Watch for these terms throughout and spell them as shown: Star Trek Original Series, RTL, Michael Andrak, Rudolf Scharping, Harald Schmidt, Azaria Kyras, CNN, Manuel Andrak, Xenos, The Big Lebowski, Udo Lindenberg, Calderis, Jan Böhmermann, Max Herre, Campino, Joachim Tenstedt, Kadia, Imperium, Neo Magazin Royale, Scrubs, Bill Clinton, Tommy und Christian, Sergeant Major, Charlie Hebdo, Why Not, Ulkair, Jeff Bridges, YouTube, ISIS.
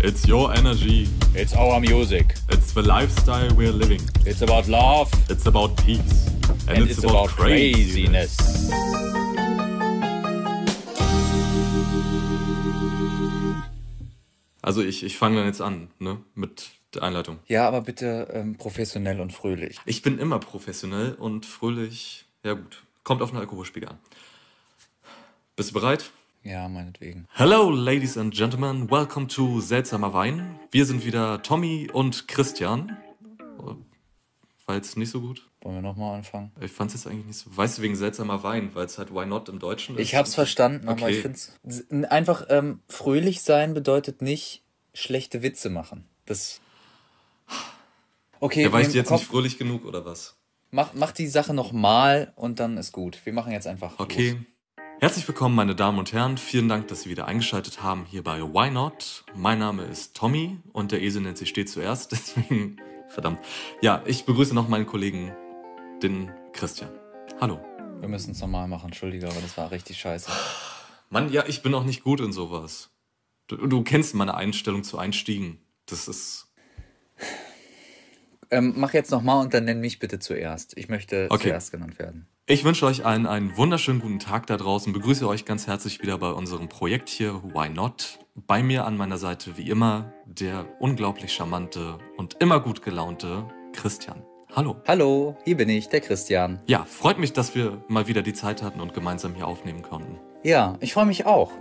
It's your energy. It's our music. It's the lifestyle we're living. It's about love. It's about peace. And it's about craziness. Also ich fange dann jetzt an, ne? Mit der Einleitung. Ja, aber bitte professionell und fröhlich. Ich bin immer professionell und fröhlich. Ja gut, kommt auf den Alkoholspiegel an. Bist du bereit? Ja, meinetwegen. Hello, ladies and gentlemen. Welcome to Seltsamer Wein. Wir sind wieder Tommy und Christian. War jetzt nicht so gut. Wollen wir nochmal anfangen? Ich fand's jetzt eigentlich nicht so... Weißt du, wegen Seltsamer Wein, weil es halt Why Not im Deutschen ist? Ich hab's verstanden, okay. Aber ich find's... Einfach fröhlich sein bedeutet nicht schlechte Witze machen. Das... Okay, ja, war ich dir jetzt nicht fröhlich genug, oder was? Mach die Sache nochmal und dann ist gut. Wir machen jetzt einfach okay. Los. Herzlich willkommen, meine Damen und Herren. Vielen Dank, dass Sie wieder eingeschaltet haben hier bei Why Not. Mein Name ist Tommy und der Esel nennt sich stets zuerst. Deswegen, verdammt. Ja, ich begrüße noch meinen Kollegen, den Christian. Hallo. Wir müssen es nochmal machen, entschuldige, aber das war richtig scheiße. Mann, ja, ich bin auch nicht gut in sowas. Du kennst meine Einstellung zu Einstiegen. Das ist... mach jetzt nochmal und dann nenn mich bitte zuerst. Ich möchte zuerst genannt werden. Ich wünsche euch allen einen wunderschönen guten Tag da draußen. Begrüße euch ganz herzlich wieder bei unserem Projekt hier, Why Not? Bei mir an meiner Seite wie immer der unglaublich charmante und immer gut gelaunte Christian. Hallo. Hallo, hier bin ich, der Christian. Ja, freut mich, dass wir mal wieder die Zeit hatten und gemeinsam hier aufnehmen konnten. Ja, ich freue mich auch.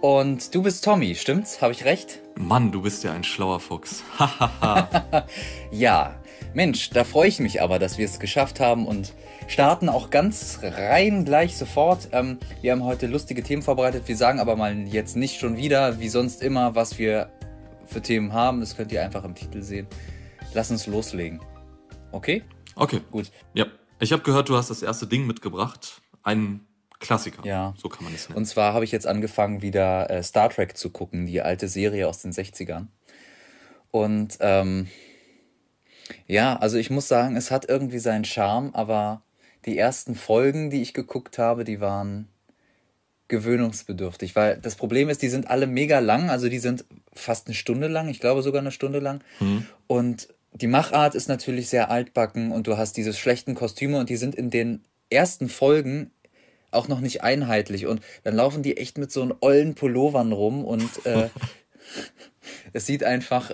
Und du bist Tommy, stimmt's? Habe ich recht? Mann, du bist ja ein schlauer Fuchs. Hahaha. Ja. Mensch, da freue ich mich aber, dass wir es geschafft haben und starten auch ganz rein gleich sofort. Wir haben heute lustige Themen vorbereitet. Wir sagen aber mal jetzt nicht schon wieder, wie sonst immer, was wir für Themen haben. Das könnt ihr einfach im Titel sehen. Lass uns loslegen. Okay? Okay. Gut. Ja, ich habe gehört, du hast das erste Ding mitgebracht. Ein Klassiker. Ja. So kann man es nennen. Und zwar habe ich jetzt angefangen, wieder Star Trek zu gucken. Die alte Serie aus den 60ern. Und, ja, also ich muss sagen, es hat irgendwie seinen Charme, aber die ersten Folgen, die ich geguckt habe, die waren gewöhnungsbedürftig, weil das Problem ist, die sind alle mega lang, also die sind fast eine Stunde lang, ich glaube sogar eine Stunde lang. Mhm. Und die Machart ist natürlich sehr altbacken und du hast diese schlechten Kostüme und die sind in den ersten Folgen auch noch nicht einheitlich und dann laufen die echt mit so einem ollen Pullovern rum und es sieht einfach,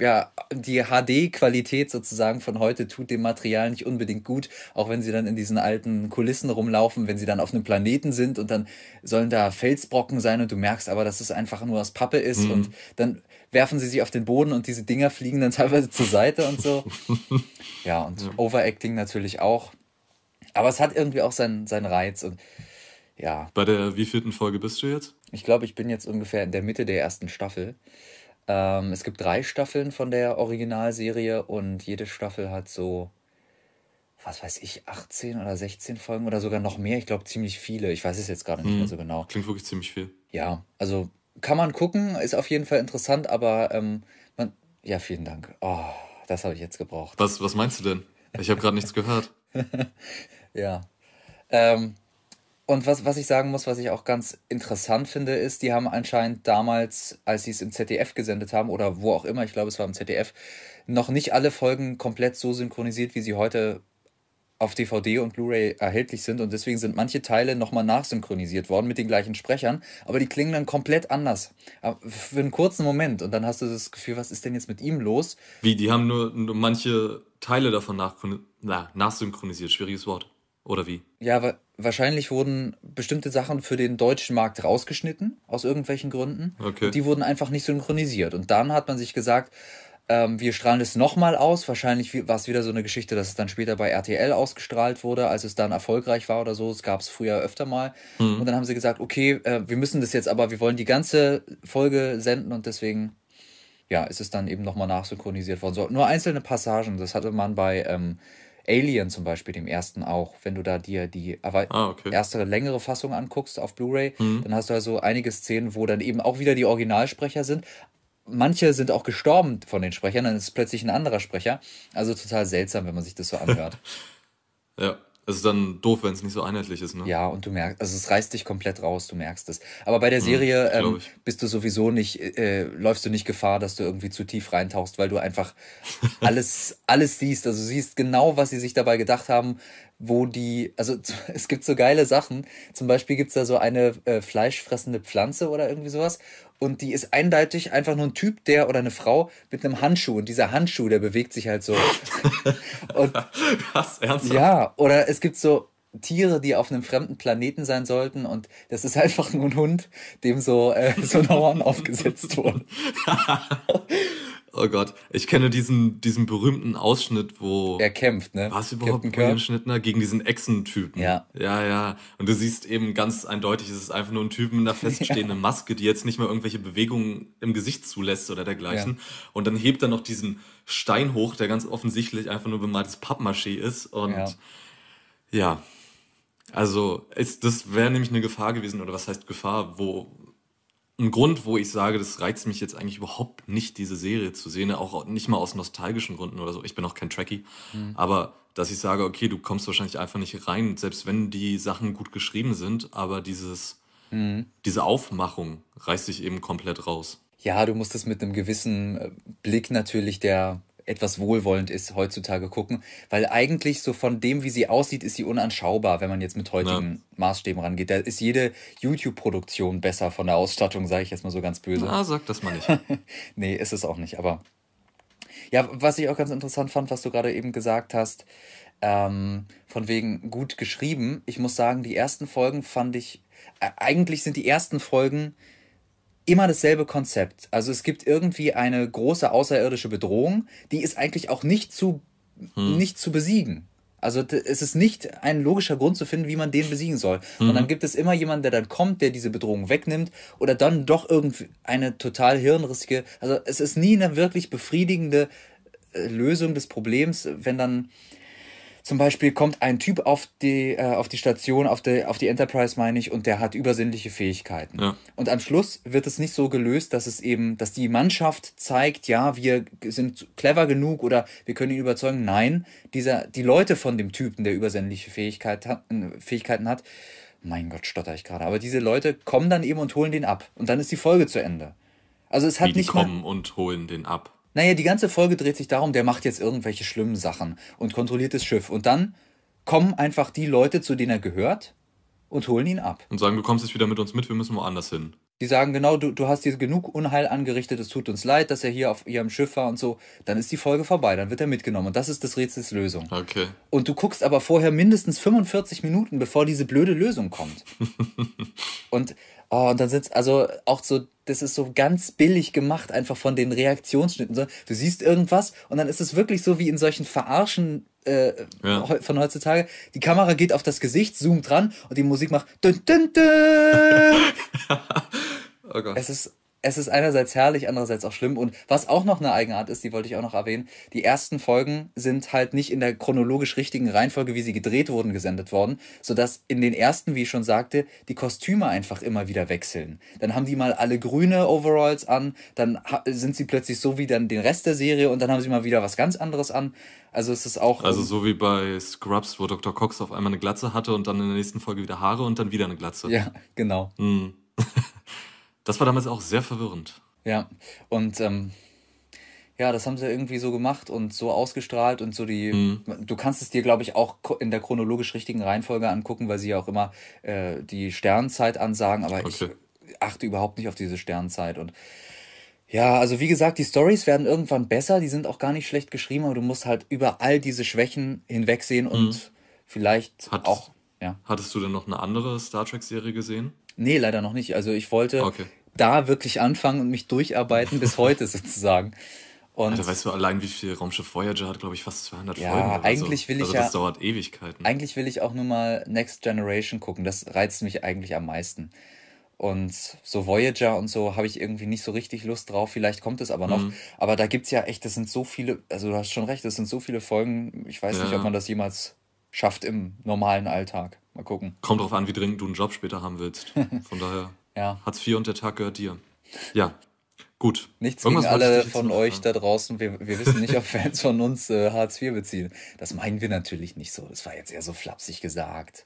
ja, die HD-Qualität sozusagen von heute tut dem Material nicht unbedingt gut, auch wenn sie dann in diesen alten Kulissen rumlaufen, wenn sie dann auf einem Planeten sind und dann sollen da Felsbrocken sein und du merkst aber, dass es einfach nur aus Pappe ist und dann werfen sie sich auf den Boden und diese Dinger fliegen dann teilweise zur Seite und so. Ja, und Overacting natürlich auch. Aber es hat irgendwie auch seinen Reiz und ja. Bei der wievielten Folge bist du jetzt? Ich glaube, ich bin jetzt ungefähr in der Mitte der ersten Staffel. Es gibt 3 Staffeln von der Originalserie und jede Staffel hat so, was weiß ich, 18 oder 16 Folgen oder sogar noch mehr. Ich glaube, ziemlich viele. Ich weiß es jetzt gerade nicht mehr so genau. Klingt wirklich ziemlich viel. Ja, also kann man gucken, ist auf jeden Fall interessant, aber ja, vielen Dank. Oh, das habe ich jetzt gebraucht. Was meinst du denn? Ich habe gerade nichts gehört. Ja, und was ich sagen muss, was ich auch ganz interessant finde, ist, die haben anscheinend damals, als sie es im ZDF gesendet haben oder wo auch immer, ich glaube, es war im ZDF, noch nicht alle Folgen komplett so synchronisiert, wie sie heute auf DVD und Blu-ray erhältlich sind. Und deswegen sind manche Teile nochmal nachsynchronisiert worden mit den gleichen Sprechern, aber die klingen dann komplett anders. Für einen kurzen Moment. Und dann hast du das Gefühl, was ist denn jetzt mit ihm los? Wie, die haben nur manche Teile davon nachsynchronisiert. Schwieriges Wort. Oder wie? Ja, wahrscheinlich wurden bestimmte Sachen für den deutschen Markt rausgeschnitten, aus irgendwelchen Gründen. Okay. Und die wurden einfach nicht synchronisiert. Und dann hat man sich gesagt, wir strahlen es nochmal aus. Wahrscheinlich war es wieder so eine Geschichte, dass es dann später bei RTL ausgestrahlt wurde, als es dann erfolgreich war oder so. Das gab es früher öfter mal. Mhm. Und dann haben sie gesagt, okay, wir müssen das jetzt aber, wir wollen die ganze Folge senden und deswegen... Ja, ist es dann eben nochmal nachsynchronisiert worden. So, nur einzelne Passagen, das hatte man bei... Alien zum Beispiel, dem ersten auch, wenn du da dir die erste längere Fassung anguckst auf Blu-ray, dann hast du also einige Szenen, wo dann eben auch wieder die Originalsprecher sind. Manche sind auch gestorben von den Sprechern, dann ist es plötzlich ein anderer Sprecher. Also total seltsam, wenn man sich das so anhört. Ja, Es ist dann doof, wenn es nicht so einheitlich ist, ne? Ja, und du merkst, also es reißt dich komplett raus, du merkst es. Aber bei der Serie bist du sowieso nicht, läufst du nicht Gefahr, dass du irgendwie zu tief reintauchst, weil du einfach alles siehst. Also du siehst genau, was sie sich dabei gedacht haben, wo die, also es gibt so geile Sachen. Zum Beispiel gibt es da so eine fleischfressende Pflanze oder irgendwie sowas. Und die ist eindeutig einfach nur ein Typ, der oder eine Frau mit einem Handschuh. Und dieser Handschuh, der bewegt sich halt so. Und krass, ernsthaft? Ja, oder es gibt so Tiere, die auf einem fremden Planeten sein sollten. Und das ist einfach nur ein Hund, dem so ein Horn aufgesetzt wurde. Oh Gott, ich kenne diesen berühmten Ausschnitt, wo... Er kämpft, ne? War es überhaupt William Shatner? Gegen diesen Echsentypen. Ja. Ja, ja. Und du siehst eben ganz eindeutig, es ist einfach nur ein Typ mit einer feststehenden Maske, die jetzt nicht mehr irgendwelche Bewegungen im Gesicht zulässt oder dergleichen. Ja. Und dann hebt er noch diesen Stein hoch, der ganz offensichtlich einfach nur bemaltes Pappmaché ist. Und ja. Also, das wäre nämlich eine Gefahr gewesen, oder was heißt Gefahr, ein Grund, wo ich sage, das reizt mich jetzt eigentlich überhaupt nicht, diese Serie zu sehen, auch nicht mal aus nostalgischen Gründen oder so. Ich bin auch kein Trekkie, aber dass ich sage, okay, du kommst wahrscheinlich einfach nicht rein, selbst wenn die Sachen gut geschrieben sind, aber diese Aufmachung reißt dich eben komplett raus. Ja, du musst es mit einem gewissen Blick natürlich, der etwas wohlwollend ist, heutzutage gucken, weil eigentlich so von dem, wie sie aussieht, ist sie unanschaubar, wenn man jetzt mit heutigen Maßstäben rangeht. Da ist jede YouTube-Produktion besser von der Ausstattung, sage ich jetzt mal so ganz böse. Ah, sag das mal nicht. Nee, ist es auch nicht, aber ja, was ich auch ganz interessant fand, was du gerade eben gesagt hast, von wegen gut geschrieben, ich muss sagen, die ersten Folgen fand ich, eigentlich sind die ersten Folgen immer dasselbe Konzept. Also es gibt irgendwie eine große außerirdische Bedrohung, die ist eigentlich auch nicht zu besiegen. Also es ist nicht ein logischer Grund zu finden, wie man den besiegen soll. Und dann gibt es immer jemanden, der dann kommt, der diese Bedrohung wegnimmt oder dann doch irgendwie eine total hirnrissige... Also es ist nie eine wirklich befriedigende Lösung des Problems, wenn dann... Zum Beispiel kommt ein Typ auf die Station, auf die Enterprise, meine ich, und der hat übersinnliche Fähigkeiten. Ja. Und am Schluss wird es nicht so gelöst, dass die Mannschaft zeigt, ja, wir sind clever genug oder wir können ihn überzeugen. Nein, die Leute von dem Typen, der übersinnliche Fähigkeiten hat, mein Gott, stotter ich gerade, aber diese Leute kommen dann eben und holen den ab. Und dann ist die Folge zu Ende. Also es hat nicht. Die kommen und holen den ab. Naja, die ganze Folge dreht sich darum, der macht jetzt irgendwelche schlimmen Sachen und kontrolliert das Schiff. Und dann kommen einfach die Leute, zu denen er gehört, und holen ihn ab. Und sagen, du kommst jetzt wieder mit uns mit, wir müssen woanders hin. Die sagen, genau, du hast hier genug Unheil angerichtet, es tut uns leid, dass er hier auf ihrem Schiff war und so. Dann ist die Folge vorbei, dann wird er mitgenommen. Und das ist des Rätsels Lösung. Okay. Und du guckst aber vorher mindestens 45 Minuten, bevor diese blöde Lösung kommt. Und dann sitzt, also auch so, das ist so ganz billig gemacht, einfach von den Reaktionsschnitten. Du siehst irgendwas und dann ist es wirklich so wie in solchen Verarschen von heutzutage. Die Kamera geht auf das Gesicht, zoomt dran und die Musik macht dün, dün, dün. Oh Gott. Es ist einerseits herrlich, andererseits auch schlimm. Und was auch noch eine Eigenart ist, die wollte ich auch noch erwähnen, die ersten Folgen sind halt nicht in der chronologisch richtigen Reihenfolge, wie sie gedreht wurden, gesendet worden, sodass in den ersten, wie ich schon sagte, die Kostüme einfach immer wieder wechseln. Dann haben die mal alle grüne Overalls an, dann sind sie plötzlich so wie dann den Rest der Serie und dann haben sie mal wieder was ganz anderes an. Also es ist auch... Also so wie bei Scrubs, wo Dr. Cox auf einmal eine Glatze hatte und dann in der nächsten Folge wieder Haare und dann wieder eine Glatze. Ja, genau. Mhm. Das war damals auch sehr verwirrend. Ja, und das haben sie irgendwie so gemacht und so ausgestrahlt und so die... Du kannst es dir, glaube ich, auch in der chronologisch richtigen Reihenfolge angucken, weil sie ja auch immer die Sternzeit ansagen, aber ich achte überhaupt nicht auf diese Sternzeit. Und ja, also wie gesagt, die Storys werden irgendwann besser, die sind auch gar nicht schlecht geschrieben, aber du musst halt über all diese Schwächen hinwegsehen und vielleicht auch... Ja. Hattest du denn noch eine andere Star Trek-Serie gesehen? Nee, leider noch nicht. Also ich wollte da wirklich anfangen und mich durcharbeiten bis heute sozusagen. Und Alter, weißt du allein, wie viel Raumschiff Voyager hat, glaube ich, fast 200 Folgen. Ja, eigentlich will ich ja... Das dauert Ewigkeiten. Eigentlich will ich auch nur mal Next Generation gucken. Das reizt mich eigentlich am meisten. Und so Voyager und so habe ich irgendwie nicht so richtig Lust drauf. Vielleicht kommt es aber noch. Aber da gibt es ja echt, das sind so viele... Also du hast schon recht, das sind so viele Folgen. Ich weiß nicht, ob man das jemals... schafft im normalen Alltag. Mal gucken. Kommt drauf an, wie dringend du einen Job später haben willst. Von daher, Hartz IV und der Tag gehört dir. Ja, Gut. Nichts gegen alle von euch da draußen. Wir wissen nicht, ob Fans von uns Hartz IV beziehen. Das meinen wir natürlich nicht so. Das war jetzt eher so flapsig gesagt,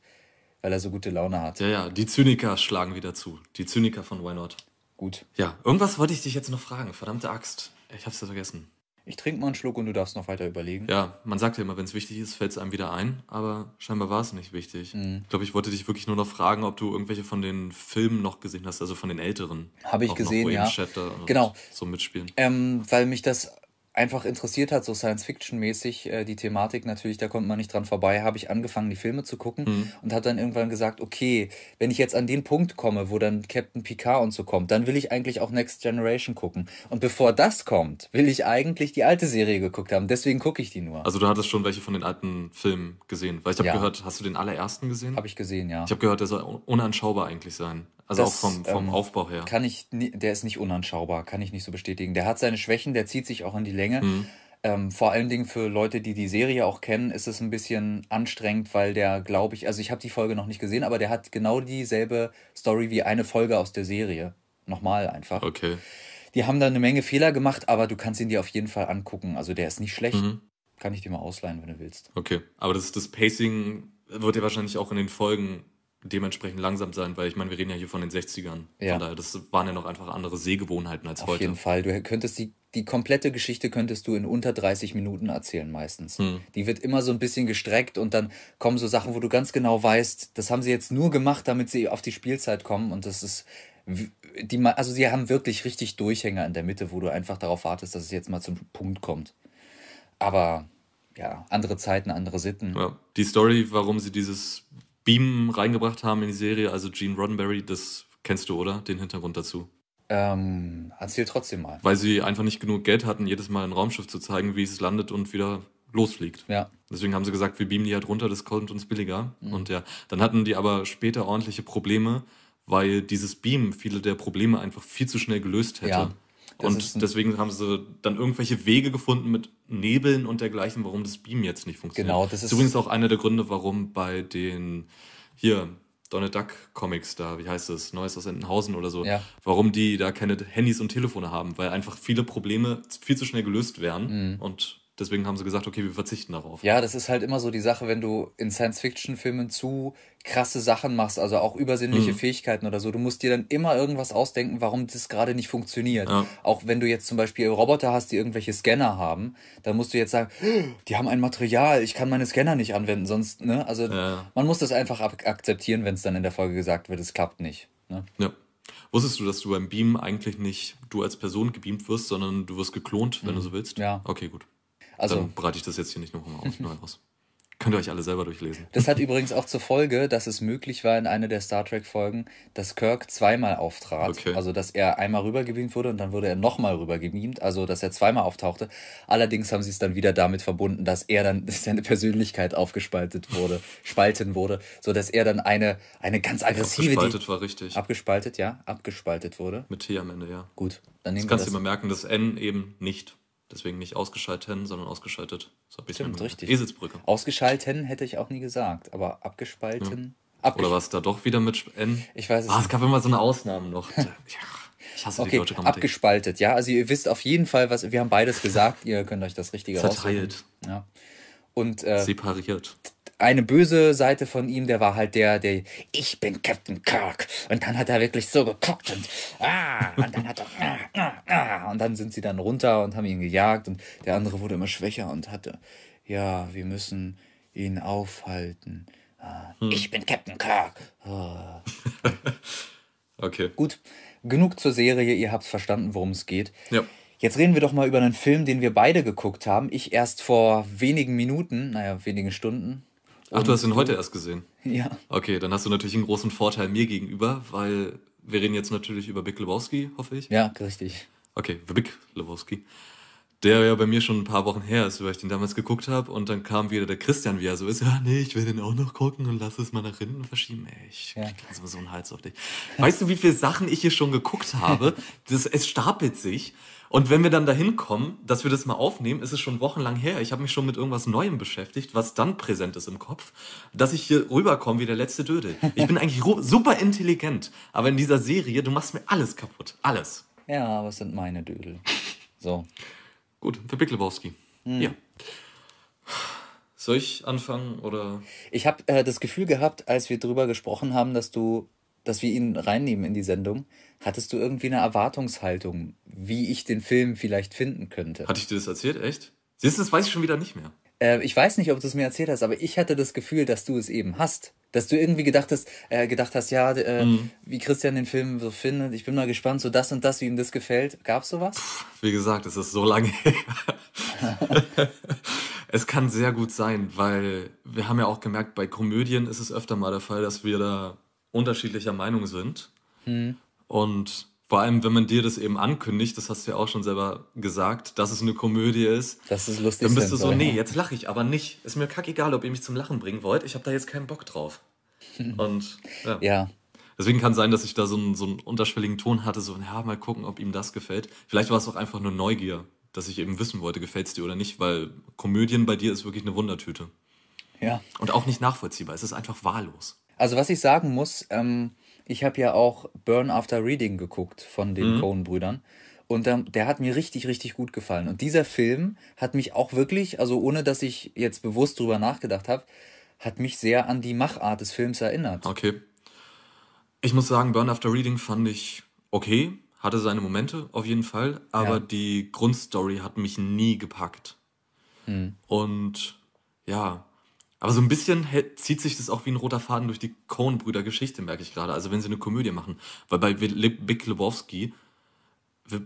weil er so gute Laune hat. Ja, ja, die Zyniker schlagen wieder zu. Die Zyniker von Why Not. Gut. Ja, irgendwas wollte ich dich jetzt noch fragen. Verdammte Axt. Ich hab's ja vergessen. Ich trinke mal einen Schluck und du darfst noch weiter überlegen. Ja, man sagt ja immer, wenn es wichtig ist, fällt es einem wieder ein. Aber scheinbar war es nicht wichtig. Mhm. Ich glaube, ich wollte dich wirklich nur noch fragen, ob du irgendwelche von den Filmen noch gesehen hast, also von den älteren. Habe ich gesehen, ja. Genau. So mitspielen. Weil mich das einfach interessiert hat, so Science-Fiction-mäßig, die Thematik natürlich, da kommt man nicht dran vorbei, habe ich angefangen, die Filme zu gucken und habe dann irgendwann gesagt, okay, wenn ich jetzt an den Punkt komme, wo dann Captain Picard und so kommt, dann will ich eigentlich auch Next Generation gucken. Und bevor das kommt, will ich eigentlich die alte Serie geguckt haben, deswegen gucke ich die nur. Also du hattest schon welche von den alten Filmen gesehen, weil ich habe gehört, hast du den allerersten gesehen? Habe ich gesehen, ja. Ich habe gehört, der soll unanschaubar eigentlich sein. Also das, auch vom Aufbau her. Der ist nicht unanschaubar, kann ich nicht so bestätigen. Der hat seine Schwächen, der zieht sich auch in die Länge. Vor allen Dingen für Leute, die die Serie auch kennen, ist es ein bisschen anstrengend, weil der, glaube ich, also ich habe die Folge noch nicht gesehen, aber der hat genau dieselbe Story wie eine Folge aus der Serie. Nochmal einfach. Okay. Die haben da eine Menge Fehler gemacht, aber du kannst ihn dir auf jeden Fall angucken. Also der ist nicht schlecht. Kann ich dir mal ausleihen, wenn du willst. Okay, aber das Pacing wird ja wahrscheinlich auch in den Folgen dementsprechend langsam sein, weil ich meine, wir reden ja hier von den 60ern. Ja. Von daher, das waren ja noch einfach andere Sehgewohnheiten als heute. Auf jeden Fall. Du könntest die komplette Geschichte könntest du in unter 30 Minuten erzählen meistens. Die wird immer so ein bisschen gestreckt und dann kommen so Sachen, wo du ganz genau weißt, das haben sie jetzt nur gemacht, damit sie auf die Spielzeit kommen, und das ist also sie haben wirklich richtig Durchhänger in der Mitte, wo du einfach darauf wartest, dass es jetzt mal zum Punkt kommt. Aber ja, andere Zeiten, andere Sitten. Ja. Die Story, warum sie dieses Beam reingebracht haben in die Serie, also Gene Roddenberry, das kennst du, oder? Den Hintergrund dazu. Erzähl trotzdem mal. Weil sie einfach nicht genug Geld hatten, jedes Mal ein Raumschiff zu zeigen, wie es landet und wieder losfliegt. Ja. Deswegen haben sie gesagt, wir beamen die halt runter, das kommt uns billiger. Und ja, dann hatten die aber später ordentliche Probleme, weil dieses Beam viele der Probleme einfach viel zu schnell gelöst hätte. Ja. Und deswegen haben sie dann irgendwelche Wege gefunden mit Nebeln und dergleichen, warum das Beam jetzt nicht funktioniert. Genau, das ist übrigens auch einer der Gründe, warum bei den Donald Duck Comics da, wie heißt das, Neues aus Entenhausen oder so, warum die da keine Handys und Telefone haben, weil einfach viele Probleme viel zu schnell gelöst werden. Und deswegen haben sie gesagt, okay, wir verzichten darauf. Ja, das ist halt immer so die Sache, wenn du in Science-Fiction-Filmen zu krasse Sachen machst, also auch übersinnliche Fähigkeiten oder so, du musst dir dann immer irgendwas ausdenken, warum das gerade nicht funktioniert. Ja. Auch wenn du jetzt zum Beispiel Roboter hast, die irgendwelche Scanner haben, dann musst du jetzt sagen, die haben ein Material, ich kann meine Scanner nicht anwenden, sonst, ne? Also man muss das einfach akzeptieren, wenn es dann in der Folge gesagt wird, es klappt nicht, ne? Ja. Wusstest du, dass du beim Beamen eigentlich nicht du als Person gebeamt wirst, sondern du wirst geklont, wenn du so willst? Ja. Okay, gut. Also, dann breite ich das jetzt hier nicht nochmal aus. Könnt ihr euch alle selber durchlesen. Das hat übrigens auch zur Folge, dass es möglich war in einer der Star Trek-Folgen, dass Kirk zweimal auftrat. Okay. Also, dass er einmal rübergebeamt wurde und dann wurde er nochmal rübergebeamt. Also, dass er zweimal auftauchte. Allerdings haben sie es dann wieder damit verbunden, dass seine Persönlichkeit spalten wurde, sodass er dann eine ganz aggressive... Abgespaltet war richtig. Abgespaltet, ja. Abgespaltet wurde. Mit T am Ende, ja. Gut. Dann nehmen wir das. Das kannst du immer merken, das N eben nicht... Deswegen nicht ausgeschalten, sondern ausgeschaltet. So ein bisschen. Stimmt, richtig. Eselsbrücke. Ausgeschalten hätte ich auch nie gesagt, aber abgespalten. Ja. Oder war es da doch wieder mit N? Ich weiß es nicht. Es gab immer so eine Ausnahme noch. Ich hasse die deutsche Grammatik. Abgespaltet, ja. Also ihr wisst auf jeden Fall, was wir haben beides gesagt. Ihr könnt euch das Richtige rausholen. Verteilt. Ja. Und separiert. Eine böse Seite von ihm, der war halt der ich bin Captain Kirk. Und dann hat er wirklich so geguckt und dann hat er und dann sind sie dann runter und haben ihn gejagt und der andere wurde immer schwächer und hatte, ja, wir müssen ihn aufhalten. Ich bin Captain Kirk. Okay. Gut, genug zur Serie, ihr habt verstanden, worum es geht. Ja. Jetzt reden wir doch mal über einen Film, den wir beide geguckt haben. Ich erst vor wenigen Minuten, wenigen Stunden. Ach, du hast ihn heute erst gesehen? Ja. Okay, dann hast du natürlich einen großen Vorteil mir gegenüber, weil wir reden jetzt natürlich über Big Lebowski, hoffe ich. Ja, richtig. Okay, The Big Lebowski. Der ja bei mir schon ein paar Wochen her ist, weil ich den damals geguckt habe. Und dann kam wieder der Christian, wie er so ist. Ja, nee, ich will den auch noch gucken und lass es mal nach hinten verschieben. Ey, ich krieg jetzt immer so einen Hals auf dich. Weißt du, wie viele Sachen ich hier schon geguckt habe? Es stapelt sich. Und wenn wir dann dahin kommen, dass wir das mal aufnehmen, ist es schon wochenlang her. Ich habe mich schon mit irgendwas Neuem beschäftigt, was dann präsent ist im Kopf, dass ich hier rüberkomme wie der letzte Dödel. Ich bin eigentlich super intelligent, aber in dieser Serie, du machst mir alles kaputt. Alles. Ja, aber es sind meine Dödel. So. Gut, The Big Lebowski. Hm. Ja. Soll ich anfangen oder? Ich habe das Gefühl gehabt, als wir drüber gesprochen haben, dass wir ihn reinnehmen in die Sendung, hattest du irgendwie eine Erwartungshaltung, wie ich den Film vielleicht finden könnte. Hatte ich dir das erzählt? Echt? Siehst du, das weiß ich schon wieder nicht mehr. Ich weiß nicht, ob du es mir erzählt hast, aber ich hatte das Gefühl, dass du es eben hast. Dass du irgendwie gedacht hast, ja, wie Christian den Film so findet, ich bin mal gespannt, so das und das, wie ihm das gefällt. Gab's sowas? Wie gesagt, es ist so lange her. Es kann sehr gut sein, weil wir haben ja auch gemerkt, bei Komödien ist es öfter mal der Fall, dass wir da unterschiedlicher Meinung sind. Hm. Und vor allem, wenn man dir das eben ankündigt, das hast du ja auch schon selber gesagt, dass es eine Komödie ist. Das ist lustig. Dann bist du so, nee, jetzt lache ich aber nicht. Ist mir kackegal, ob ihr mich zum Lachen bringen wollt. Ich habe da jetzt keinen Bock drauf. Und ja. Deswegen kann es sein, dass ich da so einen unterschwelligen Ton hatte, so, ja, mal gucken, ob ihm das gefällt. Vielleicht war es auch einfach nur Neugier, dass ich eben wissen wollte, gefällt es dir oder nicht, weil Komödien bei dir ist wirklich eine Wundertüte. Ja. Und auch nicht nachvollziehbar. Es ist einfach wahllos. Also was ich sagen muss, ich habe ja auch Burn After Reading geguckt von den Coen-Brüdern. Und der hat mir richtig, richtig gut gefallen. Und dieser Film hat mich auch wirklich, also ohne dass ich jetzt bewusst drüber nachgedacht habe, hat mich sehr an die Machart des Films erinnert. Okay. Ich muss sagen, Burn After Reading fand ich okay. Hatte seine Momente auf jeden Fall. Aber die Grundstory hat mich nie gepackt. Hm. Und ja... Aber so ein bisschen zieht sich das auch wie ein roter Faden durch die Coen-Brüder-Geschichte, merke ich gerade. Also wenn sie eine Komödie machen. Weil bei The Big Lebowski, oh Gott.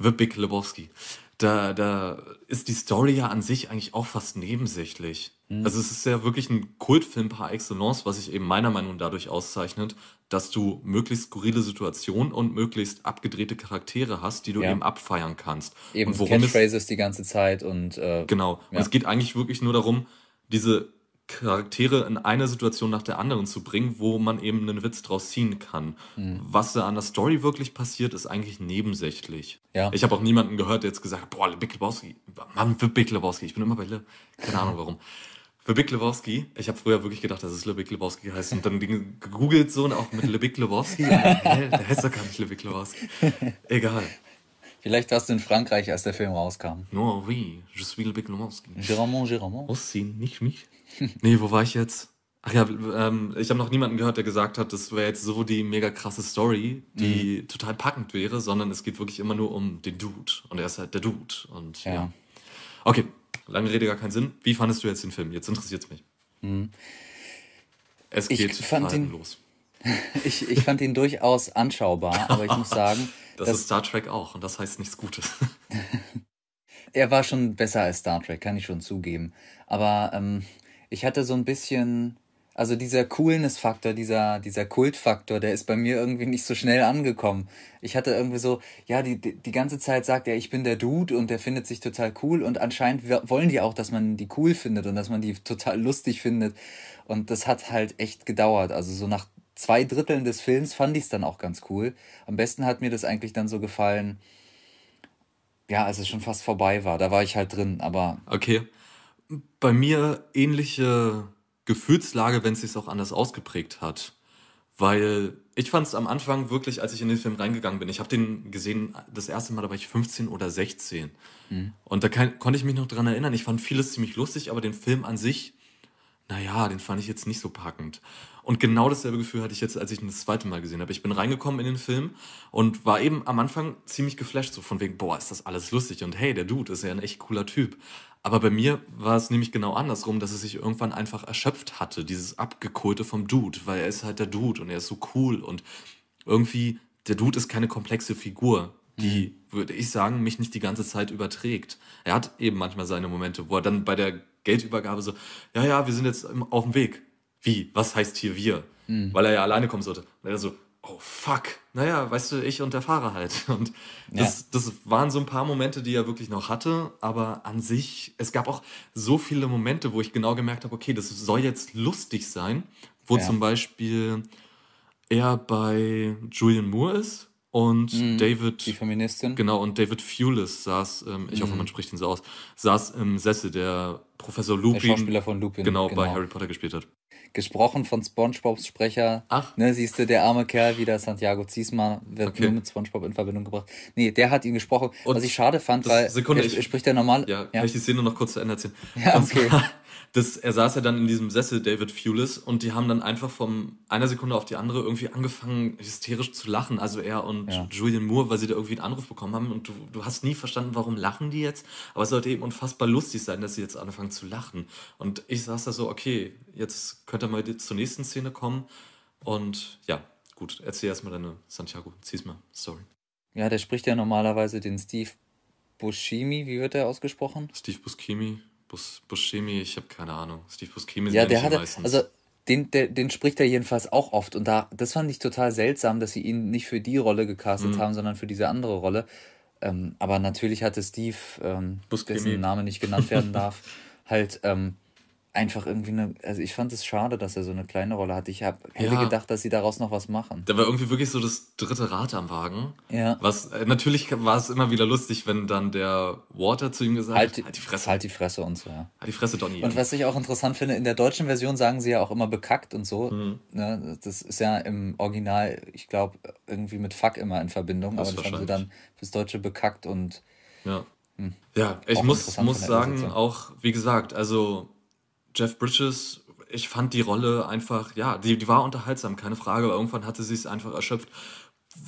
The Big Lebowski. Da ist die Story ja an sich eigentlich auch fast nebensächlich. Mhm. Also es ist ja wirklich ein Kultfilm par excellence, was sich eben meiner Meinung nach dadurch auszeichnet, dass du möglichst skurrile Situationen und möglichst abgedrehte Charaktere hast, die du eben abfeiern kannst. Eben und worum Catchphrases die ganze Zeit. Und genau. Ja. Und es geht eigentlich wirklich nur darum, diese Charaktere in einer Situation nach der anderen zu bringen, wo man eben einen Witz draus ziehen kann. Mhm. Was da an der Story wirklich passiert, ist eigentlich nebensächlich. Ja. Ich habe auch niemanden gehört, der jetzt gesagt hat, boah, Big Lebowski, Mann, für Big Lebowski, ich bin immer bei Le... Keine Ahnung warum. Für Big Lebowski, ich habe früher wirklich gedacht, dass es Le Big Lebowski heißt und dann gegoogelt so und auch mit Le Big Lebowski. Hey, der heißt doch gar nicht Le Big Lebowski. Egal. Vielleicht warst du in Frankreich, als der Film rauskam. No, oui, je suis Le Big Lebowski. Géramont. Oh, sie, nicht mich. Nee, wo war ich jetzt? Ach ja, ich habe noch niemanden gehört, der gesagt hat, das wäre jetzt so die mega krasse Story, die total packend wäre, sondern es geht wirklich immer nur um den Dude. Und er ist halt der Dude. Und ja. Okay, lange Rede, gar keinen Sinn. Wie fandest du jetzt den Film? Jetzt interessiert es mich. Mhm. Es geht verhalten los. Ich fand ihn durchaus anschaubar, aber ich muss sagen... Das ist Star Trek auch und das heißt nichts Gutes. Er war schon besser als Star Trek, kann ich schon zugeben. Aber... ich hatte so ein bisschen, also dieser Coolness-Faktor, dieser Kultfaktor, der ist bei mir irgendwie nicht so schnell angekommen. Ich hatte irgendwie so, ja, die ganze Zeit sagt er, ich bin der Dude und der findet sich total cool und anscheinend wollen die auch, dass man die cool findet und dass man die total lustig findet. Und das hat halt echt gedauert. Also so nach 2/3 des Films fand ich es dann auch ganz cool. Am besten hat mir das eigentlich dann so gefallen, ja, als es schon fast vorbei war. Da war ich halt drin, aber... Okay. Bei mir ähnliche Gefühlslage, wenn es sich auch anders ausgeprägt hat. Weil ich fand es am Anfang wirklich, als ich in den Film reingegangen bin, ich habe den gesehen, das erste Mal, da war ich 15 oder 16. Mhm. Und da konnte ich mich noch dran erinnern. Ich fand vieles ziemlich lustig, aber den Film an sich, naja, den fand ich jetzt nicht so packend. Und genau dasselbe Gefühl hatte ich jetzt, als ich ihn das zweite Mal gesehen habe. Ich bin reingekommen in den Film und war eben am Anfang ziemlich geflasht, so von wegen, boah, ist das alles lustig. Und hey, der Dude ist ja ein echt cooler Typ. Aber bei mir war es nämlich genau andersrum, dass es sich irgendwann einfach erschöpft hatte, dieses Abgekohlte vom Dude, weil er ist halt der Dude und er ist so cool und irgendwie, der Dude ist keine komplexe Figur, die, würde ich sagen, mich nicht die ganze Zeit überträgt. Er hat eben manchmal seine Momente, wo er dann bei der Geldübergabe so, ja, wir sind jetzt auf dem Weg. Wie? Was heißt hier wir? Mhm. Weil er ja alleine kommen sollte. Und er so, oh fuck, naja, weißt du, ich und der Fahrer halt. Und das waren so ein paar Momente, die er wirklich noch hatte, aber an sich, es gab auch so viele Momente, wo ich genau gemerkt habe, okay, das soll jetzt lustig sein, wo zum Beispiel er bei Julianne Moore ist und David... Die Feministin. Genau, und David Thewlis saß, ich hoffe, man spricht ihn so aus, saß im Sessel, der Professor Lupin... Der Schauspieler von Lupin. Genau, bei Harry Potter gespielt hat. gesprochen von SpongeBobs Sprecher. Ach. Ne, siehst du, der arme Kerl, wieder Santiago Ziesmer, wird nur mit SpongeBob in Verbindung gebracht. Nee, der hat ihn gesprochen, und was ich schade fand, weil er spricht der normal. Ja, kann ich die Szene noch kurz zu Ende erzählen? Ja, okay. Er saß ja dann in diesem Sessel, David Thewlis, und die haben dann einfach von einer Sekunde auf die andere irgendwie angefangen, hysterisch zu lachen. Also er und Julianne Moore, weil sie da irgendwie einen Anruf bekommen haben. Und du hast nie verstanden, warum lachen die jetzt? Aber es sollte eben unfassbar lustig sein, dass sie jetzt anfangen zu lachen. Und ich saß da so, okay, jetzt könnt ihr mal zur nächsten Szene kommen. Und ja, gut, erzähl erstmal deine Santiago Ziesmer Story. Ja, der spricht ja normalerweise den Steve Buscemi. Wie wird der ausgesprochen? Steve Buscemi. Buscemi, ich habe keine Ahnung. Steve Buscemi sind ja der hatte, meistens. Also den spricht er jedenfalls auch oft. Und das fand ich total seltsam, dass sie ihn nicht für die Rolle gecastet haben, sondern für diese andere Rolle. Aber natürlich hatte Steve, dessen Name nicht genannt werden darf, halt einfach irgendwie eine... Also ich fand es schade, dass er so eine kleine Rolle hatte. Ich hätte gedacht, dass sie daraus noch was machen. Da war irgendwie wirklich so das dritte Rad am Wagen. Ja. Was, natürlich war es immer wieder lustig, wenn dann der Walter zu ihm gesagt hat, halt die Fresse. Halt die Fresse und so, ja. Halt die Fresse, Donny. Und was ich auch interessant finde, in der deutschen Version sagen sie ja auch immer bekackt und so. Mhm. Ne? Das ist ja im Original, ich glaube, irgendwie mit Fuck immer in Verbindung. Das aber das haben sie dann fürs Deutsche bekackt und... Ja, ja, ich muss sagen, auch, wie gesagt, also... Jeff Bridges, ich fand die Rolle einfach, ja, die war unterhaltsam, keine Frage, aber irgendwann hatte sie es einfach erschöpft.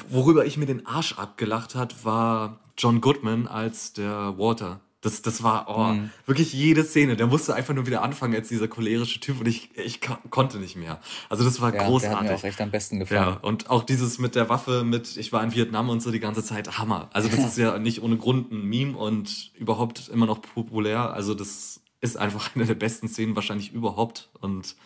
Worüber ich mir den Arsch abgelacht hat, war John Goodman als der Walter. Das war wirklich jede Szene. Der musste einfach nur wieder anfangen als dieser cholerische Typ und ich konnte nicht mehr. Also das war großartig. Der hat mir auch echt am besten gefallen. Ja, und auch dieses mit der Waffe, ich war in Vietnam und so die ganze Zeit, Hammer. Also das ist ja nicht ohne Grund ein Meme und überhaupt immer noch populär. Also das... ist einfach eine der besten Szenen wahrscheinlich überhaupt. Und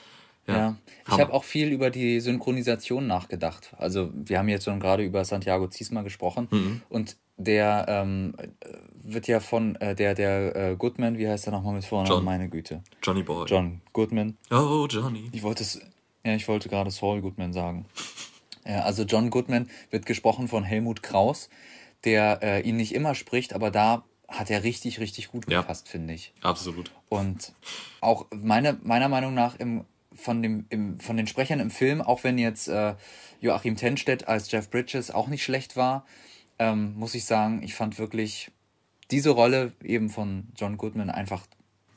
ja. Ich habe auch viel über die Synchronisation nachgedacht. Also wir haben jetzt schon gerade über Santiago Ziesmer gesprochen. Mhm. Und der wird ja von der Goodman, wie heißt er nochmal mit Vornamen? John. Meine Güte. Johnny Boy. John Goodman. Oh, Johnny. Ich wollte gerade Saul Goodman sagen. Also John Goodman wird gesprochen von Helmut Kraus, der ihn nicht immer spricht, aber da hat er richtig, richtig gut gepasst, finde ich. Absolut. Und auch meiner Meinung nach von den Sprechern im Film, auch wenn jetzt Joachim Tenstedt als Jeff Bridges auch nicht schlecht war, muss ich sagen, ich fand wirklich diese Rolle eben von John Goodman einfach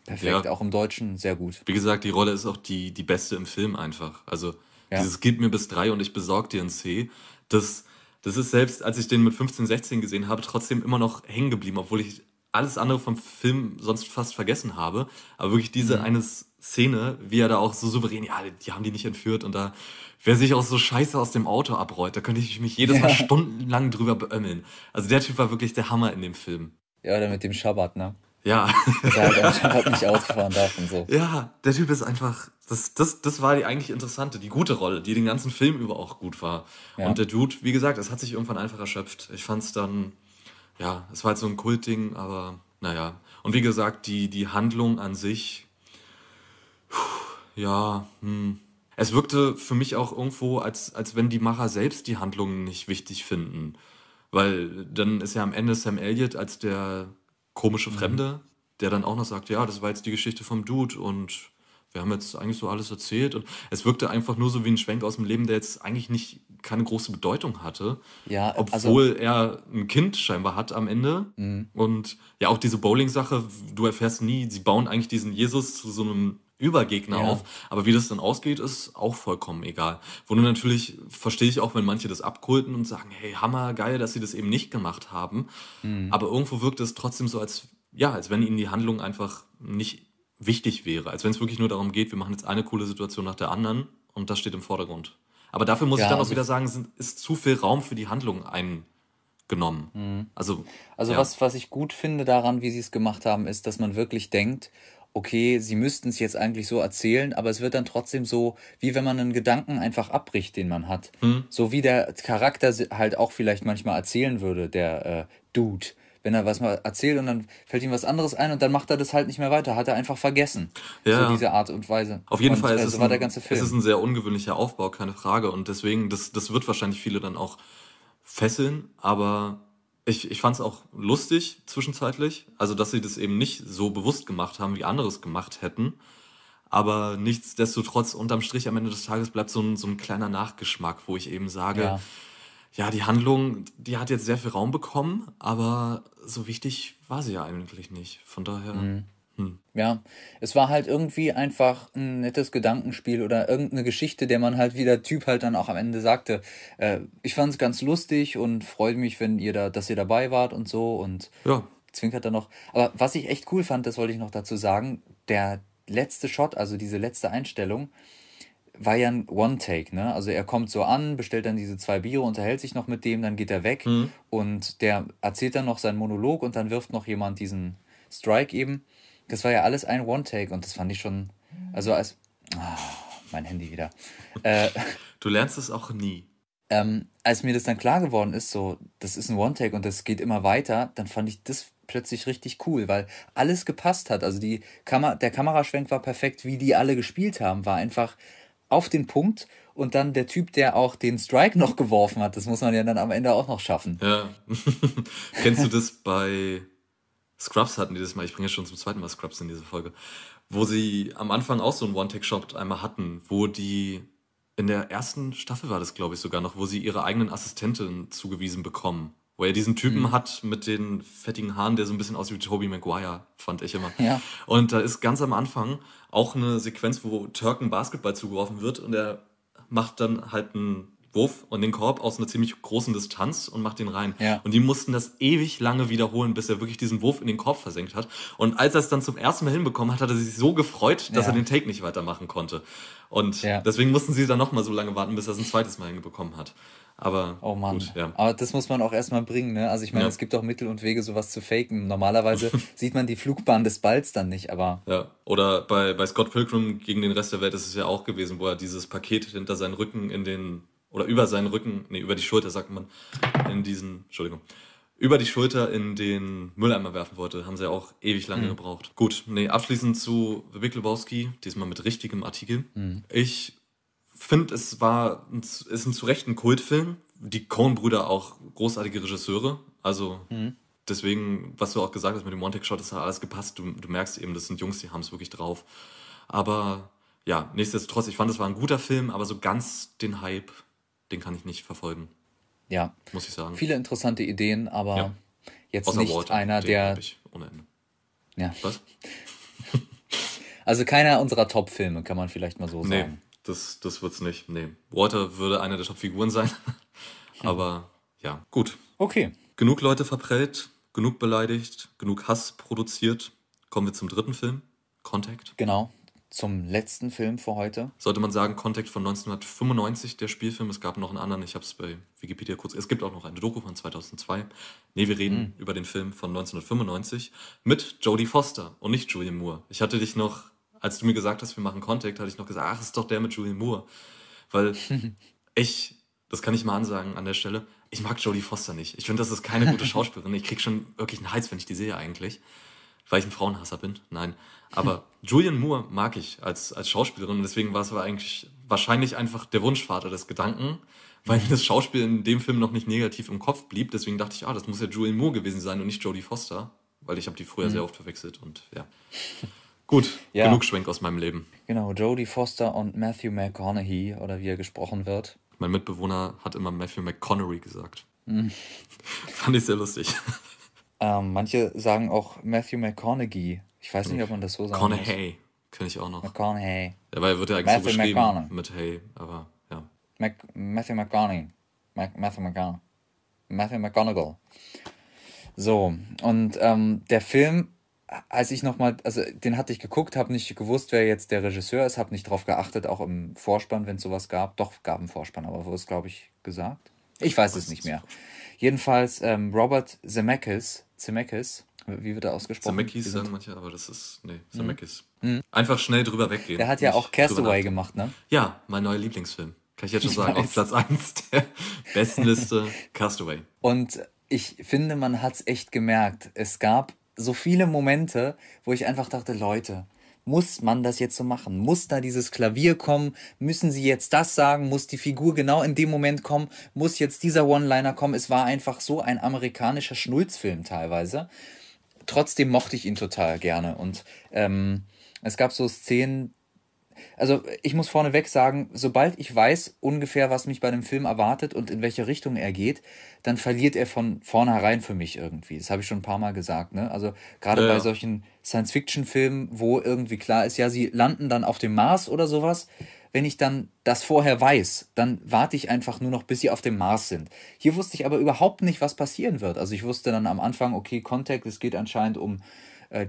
perfekt, auch im Deutschen sehr gut. Wie gesagt, die Rolle ist auch die beste im Film einfach. Also dieses Gib mir bis 3 und ich besorg dir ein C, das ist selbst, als ich den mit 15, 16 gesehen habe, trotzdem immer noch hängen geblieben, obwohl ich alles andere vom Film sonst fast vergessen habe. Aber wirklich diese eine Szene, wie er da auch so souverän, die haben die nicht entführt und da, wer sich auch so scheiße aus dem Auto abräut, da könnte ich mich jedes Mal stundenlang drüber beömmeln. Also der Typ war wirklich der Hammer in dem Film. Ja, oder mit dem Schabbat, ne? Ja. Der am Schabbat nicht ausfahren darf und so. Ja, der Typ ist einfach... Das war die eigentlich interessante, die gute Rolle, die den ganzen Film über auch gut war. Ja. Und der Dude, wie gesagt, es hat sich irgendwann einfach erschöpft. Ich fand es dann, es war halt so ein Kultding, aber naja. Und wie gesagt, die Handlung an sich, es wirkte für mich auch irgendwo, als wenn die Macher selbst die Handlungen nicht wichtig finden. Weil dann ist ja am Ende Sam Elliott als der komische Fremde, der dann auch noch sagt, ja, das war jetzt die Geschichte vom Dude und... Wir haben jetzt eigentlich so alles erzählt und es wirkte einfach nur so wie ein Schwenk aus dem Leben, der jetzt eigentlich keine große Bedeutung hatte. Ja, obwohl er ein Kind scheinbar hat am Ende. Mhm. Und ja, auch diese Bowling-Sache, du erfährst nie, sie bauen eigentlich diesen Jesus zu so einem Übergegner auf. Aber wie das dann ausgeht, ist auch vollkommen egal. Wo nun natürlich verstehe ich auch, wenn manche das abkulten und sagen, hey, hammer, geil, dass sie das eben nicht gemacht haben. Mhm. Aber irgendwo wirkt es trotzdem so, als wenn ihnen die Handlung einfach nicht wichtig wäre, als wenn es wirklich nur darum geht, wir machen jetzt eine coole Situation nach der anderen und das steht im Vordergrund. Aber dafür muss ich dann auch wieder sagen, ist zu viel Raum für die Handlung eingenommen. Mhm. Also was ich gut finde daran, wie sie es gemacht haben, ist, dass man wirklich denkt, okay, sie müssten es jetzt eigentlich so erzählen, aber es wird dann trotzdem so, wie wenn man einen Gedanken einfach abbricht, den man hat. Mhm. So wie der Charakter halt auch vielleicht manchmal erzählen würde, der Dude. Wenn er was mal erzählt und dann fällt ihm was anderes ein und dann macht er das halt nicht mehr weiter. Hat er einfach vergessen. Ja. So diese Art und Weise. Auf jeden Fall war der ganze Film. Es ist ein sehr ungewöhnlicher Aufbau, keine Frage. Und deswegen, das wird wahrscheinlich viele dann auch fesseln. Aber ich fand es auch lustig zwischenzeitlich. Also, dass sie das eben nicht so bewusst gemacht haben, wie andere es gemacht hätten. Aber nichtsdestotrotz, unterm Strich am Ende des Tages bleibt so ein kleiner Nachgeschmack, wo ich eben sage, ja, die Handlung, die hat jetzt sehr viel Raum bekommen, aber so wichtig war sie ja eigentlich nicht. Von daher... Ja, es war halt irgendwie einfach ein nettes Gedankenspiel oder irgendeine Geschichte, der man halt, wie der Typ halt dann auch am Ende sagte, ich fand es ganz lustig und freue mich, wenn ihr da, dass ihr dabei wart und so, und ja, zwinkert dann noch. Aber was ich echt cool fand, das wollte ich noch dazu sagen, der letzte Shot, also diese letzte Einstellung, war ja ein One-Take, ne? Also er kommt so an, bestellt dann diese 2 Biere, unterhält sich noch mit dem, dann geht er weg und der erzählt dann noch seinen Monolog und dann wirft noch jemand diesen Strike eben. Das war ja alles ein One-Take und das fand ich schon, also als, mein Handy wieder. Du lernst es auch nie. Als mir das dann klar geworden ist, so, das ist ein One-Take und das geht immer weiter, dann fand ich das plötzlich richtig cool, weil alles gepasst hat. Also der Kameraschwenk war perfekt, wie die alle gespielt haben, war einfach auf den Punkt. Und dann der Typ, der auch den Strike noch geworfen hat, das muss man ja dann am Ende auch noch schaffen. Ja. Kennst du das bei... Scrubs hatten die das mal, ich bringe ja schon zum zweiten Mal Scrubs in diese Folge, wo sie am Anfang auch so einen One-Take-Shot einmal hatten, wo die, in der ersten Staffel war das, glaube ich, sogar noch, wo sie ihre eigenen Assistenten zugewiesen bekommen. Wo er diesen Typen hat mit den fettigen Haaren, der so ein bisschen aussieht wie Tobey Maguire, fand ich immer. Ja. Und da ist ganz am Anfang auch eine Sequenz, wo Turken Basketball zugeworfen wird und er macht dann halt einen Wurf und den Korb aus einer ziemlich großen Distanz und macht den rein. Ja. Und die mussten das ewig lange wiederholen, bis er wirklich diesen Wurf in den Korb versenkt hat. Und als er es dann zum ersten Mal hinbekommen hat, hat er sich so gefreut, dass er den Take nicht weitermachen konnte. Und deswegen mussten sie dann nochmal so lange warten, bis er es ein zweites Mal hinbekommen hat. Aber oh Mann. Gut, ja. Aber das muss man auch erstmal bringen, ne? Also ich meine, es gibt auch Mittel und Wege, sowas zu faken. Normalerweise sieht man die Flugbahn des Balls dann nicht, aber... Ja. Oder bei Scott Pilgrim gegen den Rest der Welt ist es ja auch gewesen, wo er dieses Paket hinter seinen Rücken in den... Oder über seinen Rücken, nee, über die Schulter, sagt man, über die Schulter in den Mülleimer werfen wollte. Haben sie ja auch ewig lange gebraucht. Gut, nee, abschließend zu The Big Lebowski, diesmal mit richtigem Artikel. Ich finde, es ist zu Recht ein Kultfilm. Die Coen-Brüder auch großartige Regisseure. Also deswegen, was du auch gesagt hast mit dem One-Take-Shot, das hat alles gepasst. Du merkst eben, das sind Jungs, die haben es wirklich drauf. Aber ja, nichtsdestotrotz, ich fand, es war ein guter Film, aber so ganz den Hype... Den kann ich nicht verfolgen. Ja. Muss ich sagen. Viele interessante Ideen, aber jetzt außer nicht Walter, einer, der... Ich ohne Ende. Ja. Was? Also keiner unserer Top-Filme, kann man vielleicht mal so sagen. Nee, das wird's nicht. Nee. Walter würde einer der Top-Figuren sein. Aber ja, gut. Okay. Genug Leute verprellt, genug beleidigt, genug Hass produziert. Kommen wir zum dritten Film. Contact. Genau. Zum letzten Film für heute. Sollte man sagen, Contact von 1995, der Spielfilm. Es gab noch einen anderen, ich habe es bei Wikipedia kurz... Es gibt auch noch eine Doku von 2002. Nee, wir reden über den Film von 1995 mit Jodie Foster und nicht Julianne Moore. Ich hatte dich noch, als du mir gesagt hast, wir machen Contact, hatte ich noch gesagt, ach, ist doch der mit Julianne Moore. Weil ich, das kann ich mal ansagen an der Stelle, ich mag Jodie Foster nicht. Ich finde, das ist keine gute Schauspielerin. Ich kriege schon wirklich einen Hals, wenn ich die sehe eigentlich. Weil ich ein Frauenhasser bin? Nein. Aber Julianne Moore mag ich als Schauspielerin. Und deswegen war es eigentlich wahrscheinlich einfach der Wunschvater des Gedanken, weil mir das Schauspiel in dem Film noch nicht negativ im Kopf blieb. Deswegen dachte ich, das muss ja Julianne Moore gewesen sein und nicht Jodie Foster. Weil ich habe die früher sehr oft verwechselt. Und ja, gut, genug Schwenk aus meinem Leben. Genau, Jodie Foster und Matthew McConaughey, oder wie er gesprochen wird. Mein Mitbewohner hat immer Matthew McConaughey gesagt. Fand ich sehr lustig. Manche sagen auch Matthew McConaughey. Ich weiß nicht, ob man das so sagt. McConaughey kenne ich auch noch. McConaughey. Dabei wird er eigentlich Matthew so geschrieben mit Hey, aber ja. Matthew McConaughey. Matthew McConaughey. So, und der Film, als ich nochmal, also den hatte ich geguckt, habe nicht gewusst, wer jetzt der Regisseur ist, habe nicht drauf geachtet, auch im Vorspann, wenn es sowas gab. Doch, gab einen Vorspann, aber wurde es, glaube ich, gesagt? Ich weiß es nicht mehr. Jedenfalls Robert Zemeckis, wie wird er ausgesprochen? Zemeckis sagen manche, aber das ist, nee, Zemeckis. Einfach schnell drüber weggehen. Der hat ja auch Castaway gemacht, ne? Ja, mein neuer Lieblingsfilm. Kann ich jetzt schon sagen, auf Platz 1 der besten Liste, Castaway. Und ich finde, man hat es echt gemerkt. Es gab so viele Momente, wo ich einfach dachte, Leute, muss man das jetzt so machen? Muss da dieses Klavier kommen? Müssen sie jetzt das sagen? Muss die Figur genau in dem Moment kommen? Muss jetzt dieser One-Liner kommen? Es war einfach so ein amerikanischer Schnulzfilm teilweise. Trotzdem mochte ich ihn total gerne. Und es gab so Szenen, also ich muss vorneweg sagen, sobald ich weiß ungefähr, was mich bei einem Film erwartet und in welche Richtung er geht, dann verliert er von vornherein für mich irgendwie. Das habe ich schon ein paar Mal gesagt, ne? Also gerade bei solchen Science-Fiction-Filmen, wo irgendwie klar ist, ja, sie landen dann auf dem Mars oder sowas. Wenn ich dann das vorher weiß, dann warte ich einfach nur noch, bis sie auf dem Mars sind. Hier wusste ich aber überhaupt nicht, was passieren wird. Also ich wusste dann am Anfang, okay, Contact, es geht anscheinend um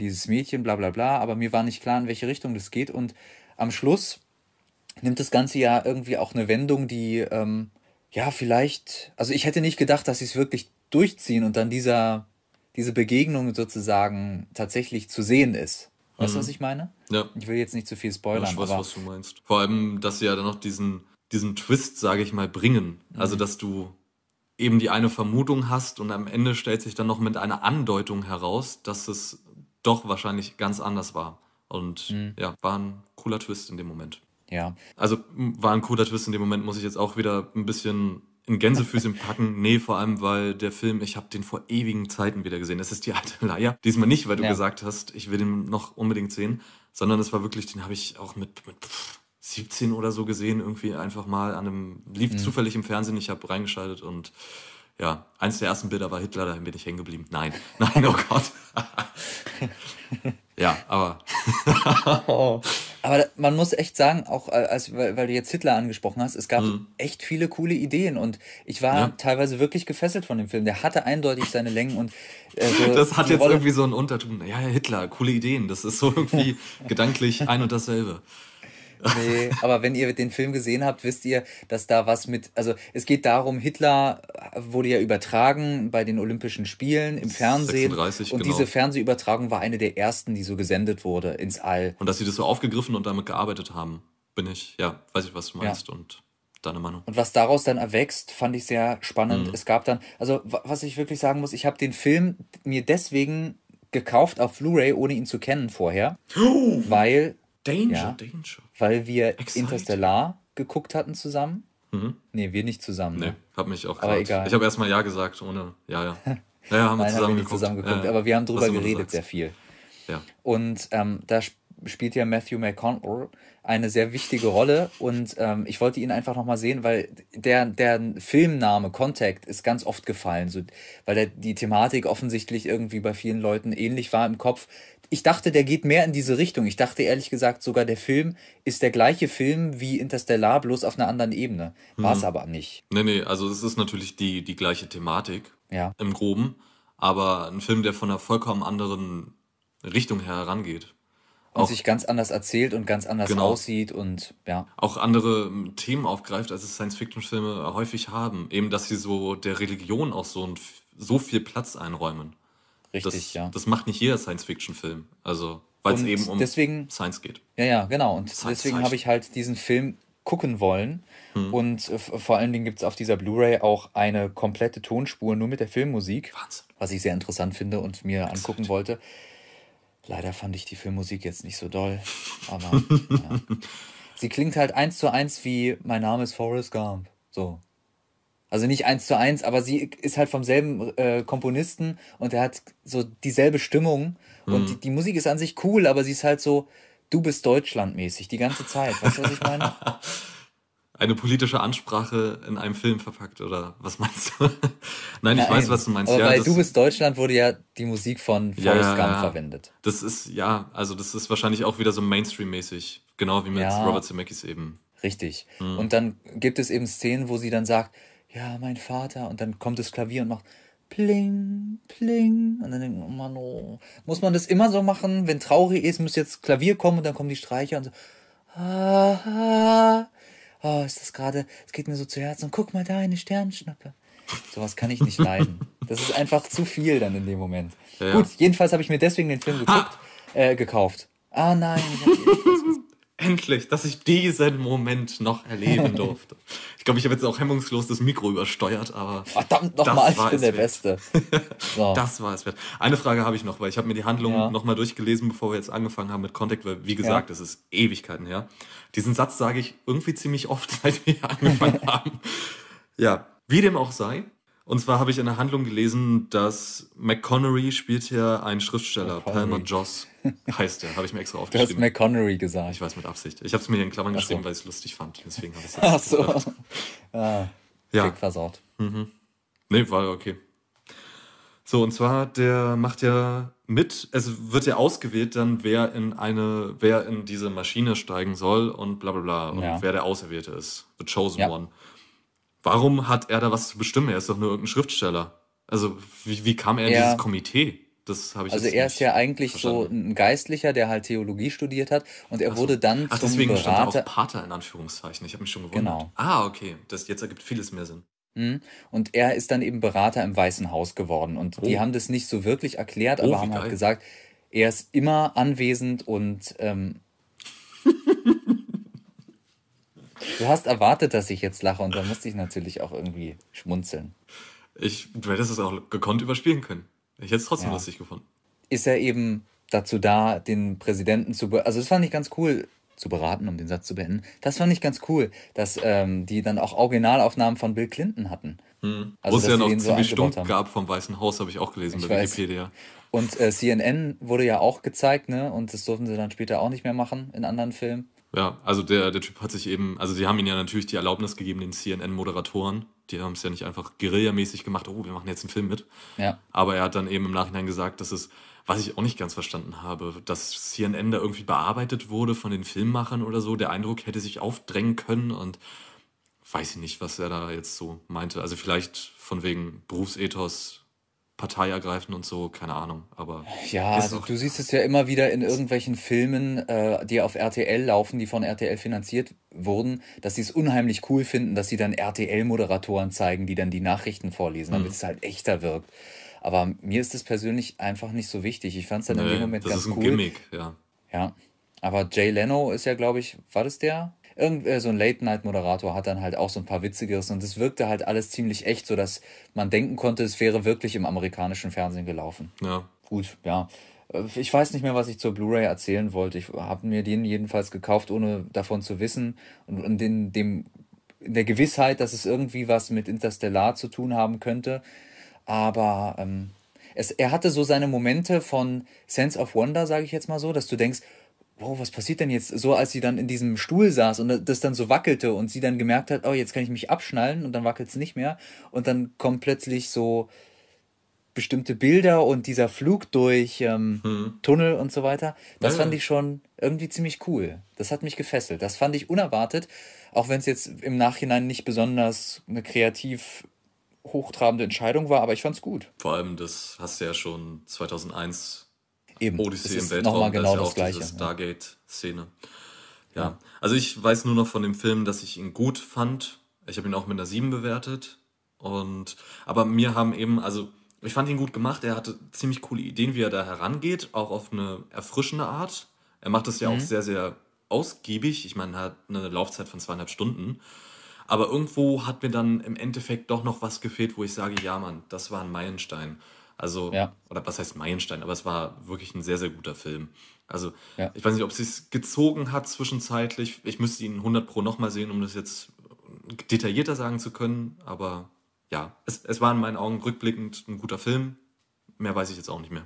dieses Mädchen, bla bla bla, aber mir war nicht klar, in welche Richtung das geht. Und am Schluss nimmt das Ganze ja irgendwie auch eine Wendung, die, ja, vielleicht, also ich hätte nicht gedacht, dass sie es wirklich durchziehen und dann diese Begegnung sozusagen tatsächlich zu sehen ist. Weißt du, was ich meine? Ja. Ich will jetzt nicht zu viel spoilern. Ja, ich weiß, aber was du meinst. Vor allem, dass sie ja dann noch diesen Twist, sage ich mal, bringen. Mhm. Also, dass du eben die eine Vermutung hast und am Ende stellt sich dann noch mit einer Andeutung heraus, dass es doch wahrscheinlich ganz anders war. Und ja, war ein cooler Twist in dem Moment. Ja. Also, war ein cooler Twist in dem Moment, muss ich jetzt auch wieder ein bisschen in Gänsefüßchen packen. Nee, vor allem, weil der Film, ich habe den vor ewigen Zeiten wieder gesehen. Das ist die alte Leier. Diesmal nicht, weil du gesagt hast, ich will den noch unbedingt sehen, sondern es war wirklich, den habe ich auch mit 17 oder so gesehen, irgendwie einfach mal an einem, lief zufällig im Fernsehen, ich habe reingeschaltet und ja, eins der ersten Bilder war Hitler, dahin bin ich hängen geblieben. Nein, oh Gott. Ja, aber aber man muss echt sagen, auch weil du jetzt Hitler angesprochen hast, es gab echt viele coole Ideen und ich war teilweise wirklich gefesselt von dem Film. Der hatte eindeutig seine Längen und so das hat jetzt Rolle irgendwie so einen Unterton. Ja, Hitler, coole Ideen. Das ist so irgendwie gedanklich ein und dasselbe. Nee, aber wenn ihr den Film gesehen habt, wisst ihr, dass da was mit, also es geht darum, Hitler wurde ja übertragen bei den Olympischen Spielen im Fernsehen 36, und genau, diese Fernsehübertragung war eine der ersten, die so gesendet wurde ins All. Und dass sie das so aufgegriffen und damit gearbeitet haben, weiß ich, was du meinst und deine Meinung. Und was daraus dann erwächst, fand ich sehr spannend. Es gab dann, also was ich wirklich sagen muss, ich habe den Film mir deswegen gekauft auf Blu-ray, ohne ihn zu kennen vorher, weil Danger. Weil wir Interstellar geguckt hatten zusammen. Nee, wir nicht zusammen. Ne? Nee, hab mich auch gerade. Ich habe erstmal Ja gesagt, ohne. Ja. Naja, haben wir zusammen geguckt. Aber wir haben drüber geredet sehr viel. Ja. Und da spielt ja Matthew McConaughey eine sehr wichtige Rolle und ich wollte ihn einfach nochmal sehen, weil der Filmname Contact ist ganz oft gefallen, so, weil die Thematik offensichtlich irgendwie bei vielen Leuten ähnlich war im Kopf. Ich dachte, der geht mehr in diese Richtung. Ich dachte ehrlich gesagt sogar, der Film ist der gleiche Film wie Interstellar, bloß auf einer anderen Ebene. War es aber nicht. Nee, also es ist natürlich die gleiche Thematik im Groben, aber ein Film, der von einer vollkommen anderen Richtung her herangeht. Und auch sich ganz anders erzählt und ganz anders aussieht und auch andere Themen aufgreift, als es Science-Fiction-Filme häufig haben. Eben, dass sie so der Religion auch so viel Platz einräumen. Richtig, das macht nicht jeder Science-Fiction-Film, also weil es eben um Science geht. Ja, genau. Und deswegen habe ich halt diesen Film gucken wollen. Und vor allen Dingen gibt es auf dieser Blu-ray auch eine komplette Tonspur nur mit der Filmmusik, was ich sehr interessant finde und mir angucken wollte. Leider fand ich die Filmmusik jetzt nicht so doll, aber sie klingt halt 1:1 wie Mein Name ist Forrest Gump, so. Also nicht 1:1, aber sie ist halt vom selben Komponisten und er hat so dieselbe Stimmung. Und die Musik ist an sich cool, aber sie ist halt so, du bist Deutschland-mäßig die ganze Zeit. Weißt du, was ich meine? Eine politische Ansprache in einem Film verpackt, oder was meinst du? Nein, ich weiß, was du meinst. Aber bei Du bist Deutschland wurde ja die Musik von Forrest Gump verwendet. Das ist, also das ist wahrscheinlich auch wieder so Mainstream-mäßig. Genau wie mit Robert Zemeckis eben. Richtig. Und dann gibt es eben Szenen, wo sie dann sagt, ja, mein Vater. Und dann kommt das Klavier und macht Pling, Pling. Und dann denkt man, oh Mann, oh. Muss man das immer so machen? Wenn traurig ist, muss jetzt Klavier kommen und dann kommen die Streicher und so. Ah, oh, ist das gerade, es geht mir so zu Herzen. Guck mal da, eine Sternschnuppe. Sowas kann ich nicht leiden. Das ist einfach zu viel dann in dem Moment. Ja. Gut, jedenfalls habe ich mir deswegen den Film gekauft. Ah nein, ich hab endlich, dass ich diesen Moment noch erleben durfte. Ich glaube, ich habe jetzt auch hemmungslos das Mikro übersteuert, aber verdammt nochmal, ich bin der Beste. So. Das war es wert. Eine Frage habe ich noch, weil ich habe mir die Handlung nochmal durchgelesen, bevor wir jetzt angefangen haben mit Contact, weil wie gesagt, das ist Ewigkeiten her. Diesen Satz sage ich irgendwie ziemlich oft, seit wir angefangen haben. Ja, wie dem auch sei, Und zwar habe ich in der Handlung gelesen, dass McConaughey spielt hier einen Schriftsteller, Palmer Joss heißt er, habe ich mir extra aufgeschrieben. Du hast McConaughey gesagt. Ich weiß, mit Absicht. Ich habe es mir hier in Klammern geschrieben, weil ich es lustig fand. Deswegen habe ich es jetzt gesagt. Ja. Dick versaut. Mhm. Nee, war okay. So, und zwar, der macht ja mit, es wird ja ausgewählt dann, wer in diese Maschine steigen soll und bla bla bla. Und wer der Auserwählte ist. The Chosen One. Warum hat er da was zu bestimmen? Er ist doch nur irgendein Schriftsteller. Also wie kam er in dieses Komitee? Das habe ich also jetzt er ist ja eigentlich verstanden. So ein Geistlicher, der halt Theologie studiert hat und er wurde dann zum deswegen Berater. Stand da auch Pater in Anführungszeichen. Ich habe mich schon gewundert. Genau. Ah, okay. Das jetzt ergibt vieles mehr Sinn. Und er ist dann eben Berater im Weißen Haus geworden. Und die haben das nicht so wirklich erklärt, aber haben halt gesagt, er ist immer anwesend und du hast erwartet, dass ich jetzt lache und da musste ich natürlich auch irgendwie schmunzeln. Du hättest es auch gekonnt überspielen können. Ich hätte es trotzdem lustig gefunden. Ist er eben dazu da, den Präsidenten zu beraten? Also das fand ich ganz cool, zu beraten, um den Satz zu beenden. Das fand ich ganz cool, dass die dann auch Originalaufnahmen von Bill Clinton hatten. Also, wo es ja noch ziemlich stumpf gab vom Weißen Haus, habe ich auch gelesen bei Wikipedia. Und CNN wurde ja auch gezeigt, ne? Und das durften sie dann später auch nicht mehr machen in anderen Filmen. Ja, also der Typ hat sich eben, also die haben ihm ja natürlich die Erlaubnis gegeben, den CNN-Moderatoren, die haben es ja nicht einfach guerillamäßig gemacht, wir machen jetzt einen Film mit. Ja. Aber er hat dann eben im Nachhinein gesagt, dass es, was ich auch nicht ganz verstanden habe, dass CNN da irgendwie bearbeitet wurde von den Filmemachern oder so, der Eindruck hätte sich aufdrängen können und weiß ich nicht, was er da jetzt so meinte. Also vielleicht von wegen Berufsethos, Partei ergreifen und so, keine Ahnung. Aber ja, also du siehst es ja immer wieder in irgendwelchen Filmen, die auf RTL laufen, die von RTL finanziert wurden, dass sie es unheimlich cool finden, dass sie dann RTL-Moderatoren zeigen, die dann die Nachrichten vorlesen, damit es halt echter wirkt. Aber mir ist das persönlich einfach nicht so wichtig. Ich fand es dann in dem Moment ganz cool. Das ist ein Gimmick, ja. Aber Jay Leno ist ja, glaube ich, war das der? So ein Late-Night-Moderator hat dann halt auch so ein paar Witze gerissen und es wirkte halt alles ziemlich echt, sodass man denken konnte, es wäre wirklich im amerikanischen Fernsehen gelaufen. Ja. Gut, ja. Ich weiß nicht mehr, was ich zur Blu-ray erzählen wollte. Ich habe mir den jedenfalls gekauft, ohne davon zu wissen und in der Gewissheit, dass es irgendwie was mit Interstellar zu tun haben könnte. Aber er hatte so seine Momente von Sense of Wonder, sage ich jetzt mal so, dass du denkst, wow, was passiert denn jetzt? So, als sie dann in diesem Stuhl saß und das dann so wackelte und sie dann gemerkt hat, oh, jetzt kann ich mich abschnallen und dann wackelt es nicht mehr. Und dann kommen plötzlich so bestimmte Bilder und dieser Flug durch Tunnel und so weiter. Das fand ich schon irgendwie ziemlich cool. Das hat mich gefesselt. Das fand ich unerwartet, auch wenn es jetzt im Nachhinein nicht besonders eine kreativ hochtrabende Entscheidung war, aber ich fand's gut. Vor allem, das hast du ja schon 2001 eben. Odyssee im Weltraum, nochmal genau das Gleiche. Diese Stargate-Szene. Ja, also ich weiß nur noch von dem Film, dass ich ihn gut fand. Ich habe ihn auch mit einer 7 bewertet. Aber mir haben eben, also ich fand ihn gut gemacht. Er hatte ziemlich coole Ideen, wie er da herangeht, auch auf eine erfrischende Art. Er macht das ja auch sehr, sehr ausgiebig. Ich meine, er hat eine Laufzeit von 2,5 Stunden. Aber irgendwo hat mir dann im Endeffekt doch noch was gefehlt, wo ich sage, ja Mann, das war ein Meilenstein. Also, oder was heißt Meilenstein, aber es war wirklich ein sehr, sehr guter Film. Also, ich weiß nicht, ob sie es gezogen hat zwischenzeitlich. Ich müsste ihn 100% nochmal sehen, um das jetzt detaillierter sagen zu können. Aber ja, es war in meinen Augen rückblickend ein guter Film. Mehr weiß ich jetzt auch nicht mehr.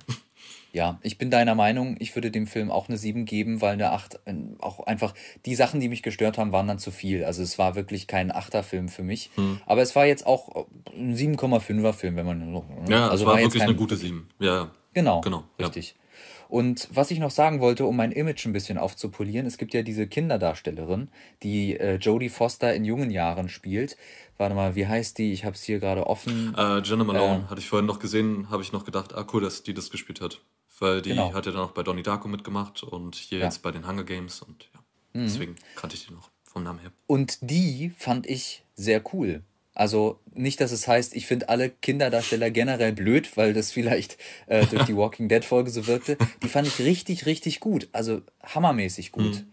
Ja, ich bin deiner Meinung, ich würde dem Film auch eine 7 geben, weil eine 8 auch einfach, die Sachen, die mich gestört haben, waren dann zu viel. Also es war wirklich kein 8er-Film für mich. Aber es war jetzt auch ein 7,5er-Film, wenn man... Ja, also es war wirklich eine gute 7. Ja. Genau, richtig. Ja. Und was ich noch sagen wollte, um mein Image ein bisschen aufzupolieren, es gibt ja diese Kinderdarstellerin, die Jodie Foster in jungen Jahren spielt. Warte mal, wie heißt die? Ich habe es hier gerade offen. Jenna Malone, hatte ich vorhin noch gesehen, habe ich noch gedacht, cool, dass die das gespielt hat. Weil die hat ja dann auch bei Donnie Darko mitgemacht und hier jetzt bei den Hunger Games und deswegen kannte ich die noch vom Namen her. Und die fand ich sehr cool. Also nicht, dass es heißt, ich finde alle Kinderdarsteller generell blöd, weil das vielleicht durch die Walking Dead Folge so wirkte. Die fand ich richtig, richtig gut. Also hammermäßig gut.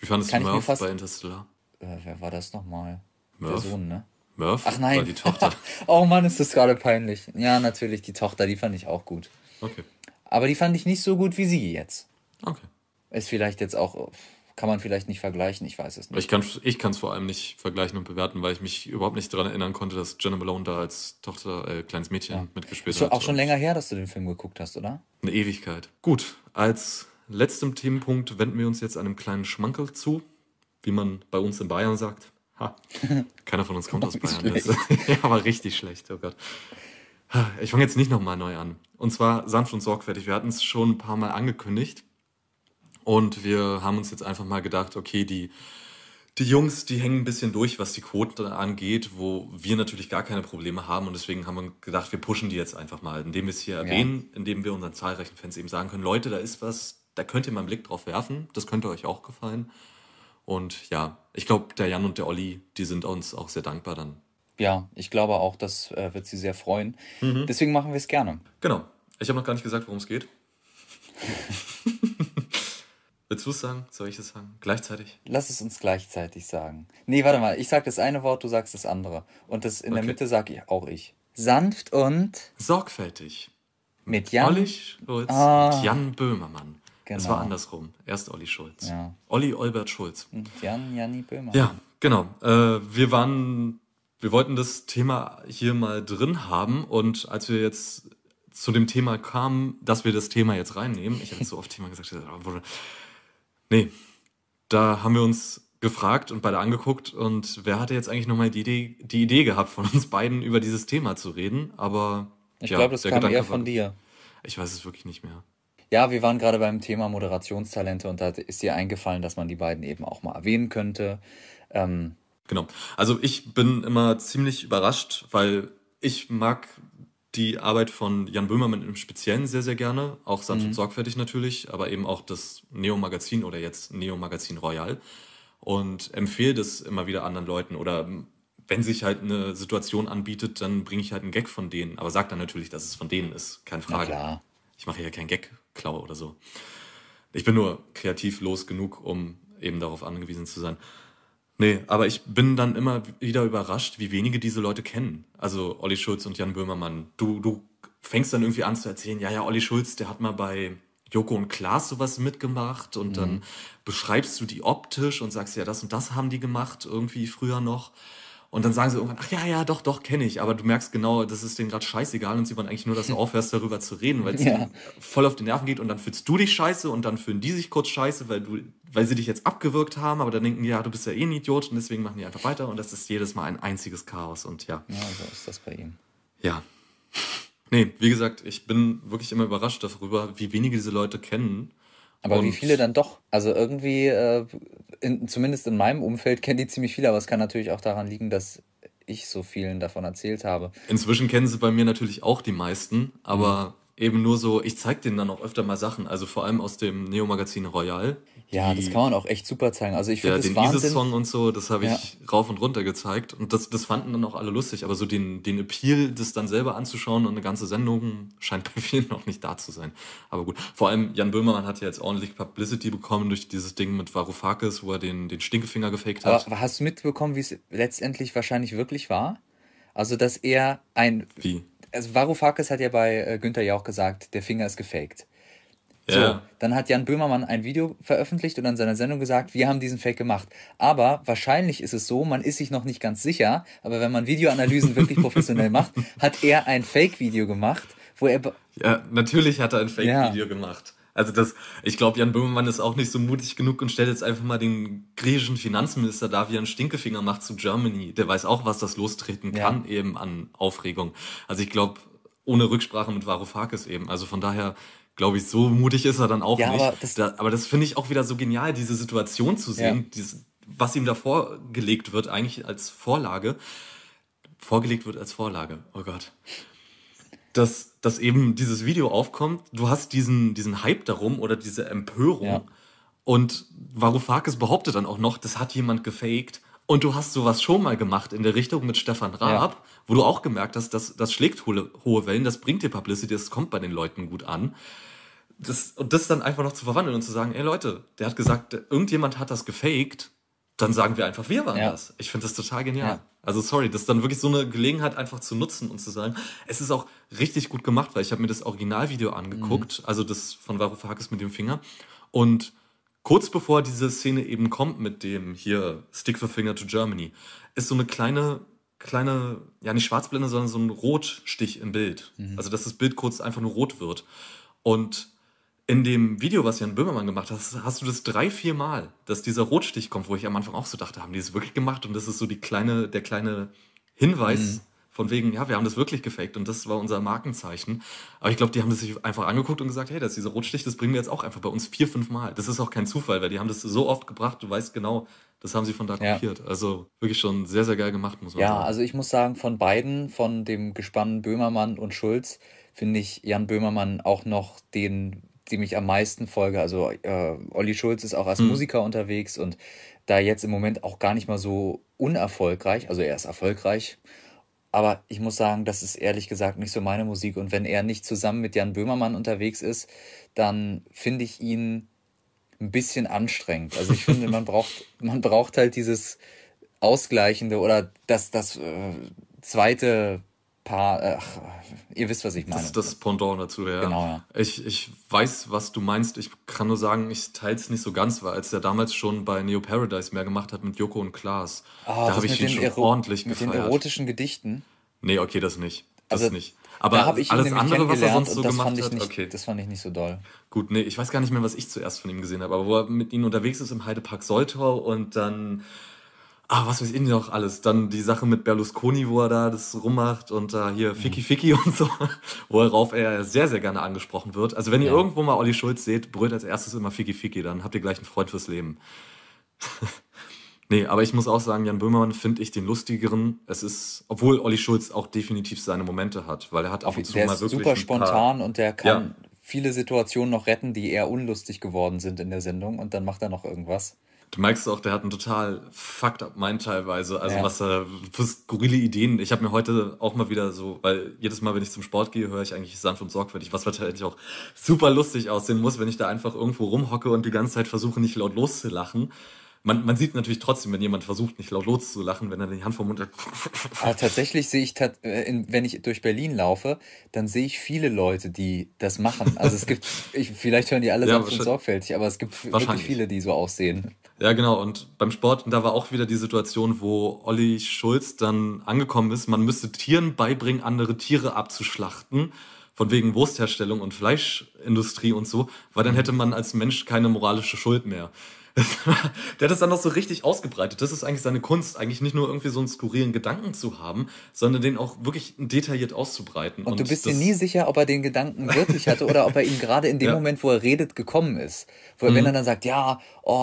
Wie fandest du Murph bei Interstellar? Wer war das nochmal? Der Sohn, ne? Murph? Ach nein. War die Tochter. Oh Mann, ist das gerade peinlich. Ja, natürlich, die Tochter, die fand ich auch gut. Okay. Aber die fand ich nicht so gut wie sie jetzt. Okay. Ist vielleicht jetzt auch, kann man vielleicht nicht vergleichen, ich weiß es nicht. Ich kann es vor allem nicht vergleichen und bewerten, weil ich mich überhaupt nicht daran erinnern konnte, dass Jenna Malone da als Tochter, kleines Mädchen mitgespielt hat. Ist auch schon länger her, dass du den Film geguckt hast, oder? Eine Ewigkeit. Gut, als letztem Themenpunkt wenden wir uns jetzt einem kleinen Schmankerl zu, wie man bei uns in Bayern sagt. Ha, keiner von uns kommt aus Bayern. Ja, aber richtig schlecht, oh Gott. Ich fange jetzt nicht nochmal neu an. Und zwar sanft und sorgfältig. Wir hatten es schon ein paar Mal angekündigt. Und wir haben uns jetzt einfach mal gedacht, okay, die Jungs, die hängen ein bisschen durch, was die Quoten angeht, wo wir natürlich gar keine Probleme haben. Und deswegen haben wir gedacht, wir pushen die jetzt einfach mal, indem wir es hier erwähnen, indem wir unseren zahlreichen Fans eben sagen können, Leute, da ist was, da könnt ihr mal einen Blick drauf werfen. Das könnte euch auch gefallen. Und ja, ich glaube, der Jan und der Olli, die sind uns auch sehr dankbar dann. Ja, ich glaube auch, das wird sie sehr freuen. Mhm. Deswegen machen wir es gerne. Genau. Ich habe noch gar nicht gesagt, worum es geht. Willst du es sagen? Soll ich es sagen? Gleichzeitig? Lass es uns gleichzeitig sagen. Nee, warte mal. Ich sage das eine Wort, du sagst das andere. Und das in der Mitte sage ich auch ich. Sanft und... sorgfältig. Mit Jan... Olli Schulz und Jan Böhmermann. Genau. Es war andersrum. Erst Olli Schulz. Ja. Olli Olbert Schulz. Und Janni Böhmermann. Ja, genau. Wir wollten das Thema hier mal drin haben. Und als wir jetzt zu dem Thema kamen, dass wir das Thema jetzt reinnehmen, ich habe jetzt so oft Thema gesagt, nee, da haben wir uns gefragt und beide angeguckt und wer hatte jetzt eigentlich nochmal die Idee gehabt von uns beiden, über dieses Thema zu reden, aber ich glaube, das kam eher von dir. Ich weiß es wirklich nicht mehr. Ja, wir waren gerade beim Thema Moderationstalente und da ist dir eingefallen, dass man die beiden eben auch mal erwähnen könnte. Genau, also ich bin immer ziemlich überrascht, weil ich mag die Arbeit von Jan Böhmermann im Speziellen sehr, sehr gerne, auch sanft und sorgfältig natürlich, aber eben auch das Neo Magazin oder jetzt Neo Magazin Royale und empfehle das immer wieder anderen Leuten oder wenn sich halt eine Situation anbietet, dann bringe ich halt einen Gag von denen, aber sag dann natürlich, dass es von denen ist, keine Frage. Na klar. Ich mache hier keinen Gag-Klau oder so. Ich bin nur kreativlos genug, um eben darauf angewiesen zu sein. Nee, aber ich bin dann immer wieder überrascht, wie wenige diese Leute kennen. Also Olli Schulz und Jan Böhmermann. Du fängst dann irgendwie an zu erzählen, ja, Olli Schulz, der hat mal bei Joko und Klaas sowas mitgemacht und dann beschreibst du die optisch und sagst, ja, das und das haben die gemacht, irgendwie früher noch. Und dann sagen sie irgendwann, ach ja, doch, kenne ich. Aber du merkst genau, das ist denen gerade scheißegal und sie wollen eigentlich nur, dass du aufhörst, darüber zu reden, weil es ihnen voll auf die Nerven geht. Und dann fühlst du dich scheiße und dann fühlen die sich kurz scheiße, weil sie dich jetzt abgewürgt haben. Aber dann denken die, ja, du bist ja eh ein Idiot und deswegen machen die einfach weiter. Und das ist jedes Mal ein einziges Chaos. Und ja, so ist das bei ihm. Ja. Nee, wie gesagt, ich bin wirklich immer überrascht darüber, wie wenige diese Leute kennen. Aber und wie viele dann doch? Also irgendwie, zumindest in meinem Umfeld, kennen die ziemlich viele, aber es kann natürlich auch daran liegen, dass ich so vielen davon erzählt habe. Inzwischen kennen sie bei mir natürlich auch die meisten, aber eben nur so, ich zeige denen dann auch öfter mal Sachen, also vor allem aus dem Neo Magazin Royale. Ja, das kann man auch echt super zeigen. Also ich finde das Wahnsinn. Den Isis-Song und so, das habe ich rauf und runter gezeigt und das fanden dann auch alle lustig, aber so den Appeal, das dann selber anzuschauen und eine ganze Sendung scheint bei vielen noch nicht da zu sein. Aber gut, vor allem Jan Böhmermann hat ja jetzt ordentlich Publicity bekommen durch dieses Ding mit Varoufakis, wo er den Stinkefinger gefaked hat. Aber hast du mitbekommen, wie es letztendlich wahrscheinlich wirklich war? Also dass er Also Varoufakis hat ja bei Günther Jauch gesagt, der Finger ist gefaked. So, dann hat Jan Böhmermann ein Video veröffentlicht und an seiner Sendung gesagt, wir haben diesen Fake gemacht. Aber wahrscheinlich ist es so, man ist sich noch nicht ganz sicher, aber wenn man Videoanalysen wirklich professionell macht, hat er ein Fake-Video gemacht, wo er... Ja, natürlich hat er ein Fake-Video gemacht. Also ich glaube, Jan Böhmermann ist auch nicht so mutig genug und stellt jetzt einfach mal den griechischen Finanzminister da, wie er einen Stinkefinger macht zu Germany. Der weiß auch, was das lostreten kann, eben an Aufregung. Also ich glaube, ohne Rücksprache mit Varoufakis eben. Also von daher, glaube ich, so mutig ist er dann auch nicht. Aber das finde ich auch wieder so genial, diese Situation zu sehen, was ihm da vorgelegt wird, eigentlich als Vorlage. Oh Gott. Dass eben dieses Video aufkommt, du hast diesen Hype darum oder diese Empörung und Varoufakis behauptet dann auch noch, das hat jemand gefaked und du hast sowas schon mal gemacht in der Richtung mit Stefan Raab, wo du auch gemerkt hast, das schlägt hohe Wellen, das bringt dir Publicity, das kommt bei den Leuten gut an. Und das dann einfach noch zu verwandeln und zu sagen, ey Leute, der hat gesagt, irgendjemand hat das gefaked, dann sagen wir einfach, wir waren das. Ich finde das total genial. Ja. Also sorry, das dann wirklich so eine Gelegenheit einfach zu nutzen und zu sagen, es ist auch richtig gut gemacht, weil ich habe mir das Originalvideo angeguckt, also das von Varoufakis mit dem Finger und kurz bevor diese Szene eben kommt mit dem hier Stick the Finger to Germany, ist so eine kleine, ja nicht Schwarzblende, sondern so ein Rotstich im Bild. Mhm. Also dass das Bild kurz einfach nur rot wird. Und in dem Video, was Jan Böhmermann gemacht hat, hast du das 3-4 Mal, dass dieser Rotstich kommt, wo ich am Anfang auch so dachte, haben die das wirklich gemacht? Und das ist so der kleine Hinweis von wegen, ja, wir haben das wirklich gefaked und das war unser Markenzeichen. Aber ich glaube, die haben das sich einfach angeguckt und gesagt, hey, dass dieser Rotstich, das bringen wir jetzt auch einfach bei uns 4-5 Mal. Das ist auch kein Zufall, weil die haben das so oft gebracht, du weißt genau, das haben sie von da kopiert. Ja. Also wirklich schon sehr, sehr geil gemacht, muss man sagen. Ja, also ich muss sagen, von beiden, von dem Gespann Böhmermann und Schulz, finde ich Jan Böhmermann auch noch den, dem ich am meisten folge. Also Olli Schulz ist auch als Musiker unterwegs und da jetzt im Moment auch gar nicht mal so unerfolgreich. Also er ist erfolgreich, aber ich muss sagen, das ist ehrlich gesagt nicht so meine Musik. Und wenn er nicht zusammen mit Jan Böhmermann unterwegs ist, dann finde ich ihn ein bisschen anstrengend. Also ich finde, man braucht halt dieses Ausgleichende oder das zweite Paar, ach, ihr wisst, was ich meine. Das ist das Pendant dazu, ja. Genau, ja. Ich weiß, was du meinst. Ich kann nur sagen, ich teile es nicht so ganz, weil als er damals schon bei Neo Paradise mehr gemacht hat mit Joko und Klaas, da habe ich ihn schon ordentlich gefeiert. Mit den erotischen Gedichten? Nee, okay, das nicht. Das nicht. Aber alles andere, was er sonst so gemacht hat, okay. Das fand ich nicht so doll. Gut, nee, ich weiß gar nicht mehr, was ich zuerst von ihm gesehen habe, aber wo er mit ihnen unterwegs ist im Heidepark Soltau und dann... Ah, was weiß ich noch alles. Dann die Sache mit Berlusconi, wo er da das rummacht und da hier Ficky Ficky und so, worauf er sehr, sehr gerne angesprochen wird. Also wenn ihr irgendwo mal Olli Schulz seht, brüllt als erstes immer Ficky Ficky, dann habt ihr gleich einen Freund fürs Leben. Nee, aber ich muss auch sagen, Jan Böhmermann finde ich den lustigeren. Es ist, obwohl Olli Schulz auch definitiv seine Momente hat, weil er hat ab und zu mal wirklich super spontan und der kann viele Situationen noch retten, die eher unlustig geworden sind in der Sendung und dann macht er noch irgendwas. Du merkst auch, der hat einen total fucked up Mind teilweise, also was er für skurrile Ideen. Ich habe mir heute auch mal wieder so, weil jedes Mal, wenn ich zum Sport gehe, höre ich eigentlich sanft und sorgfältig, was wahrscheinlich auch super lustig aussehen muss, wenn ich da einfach irgendwo rumhocke und die ganze Zeit versuche, nicht laut loszulachen. Man sieht natürlich trotzdem, wenn jemand versucht, nicht laut loszulachen, wenn er die Hand vom Mund hat. Aber tatsächlich sehe ich, wenn ich durch Berlin laufe, dann sehe ich viele Leute, die das machen. Also es gibt, vielleicht hören die alle sanft und sorgfältig, aber es gibt wirklich viele, die so aussehen. Ja, genau. Und beim Sport, da war auch wieder die Situation, wo Olli Schulz dann angekommen ist, man müsste Tieren beibringen, andere Tiere abzuschlachten. Von wegen Wurstherstellung und Fleischindustrie und so, weil dann hätte man als Mensch keine moralische Schuld mehr. Der hat das dann noch so richtig ausgebreitet. Das ist eigentlich seine Kunst, eigentlich nicht nur irgendwie so einen skurrilen Gedanken zu haben, sondern den auch wirklich detailliert auszubreiten. Und du bist dir nie sicher, ob er den Gedanken wirklich hatte oder ob er ihn gerade in dem Moment, wo er redet, gekommen ist. Wo er, wenn er dann sagt,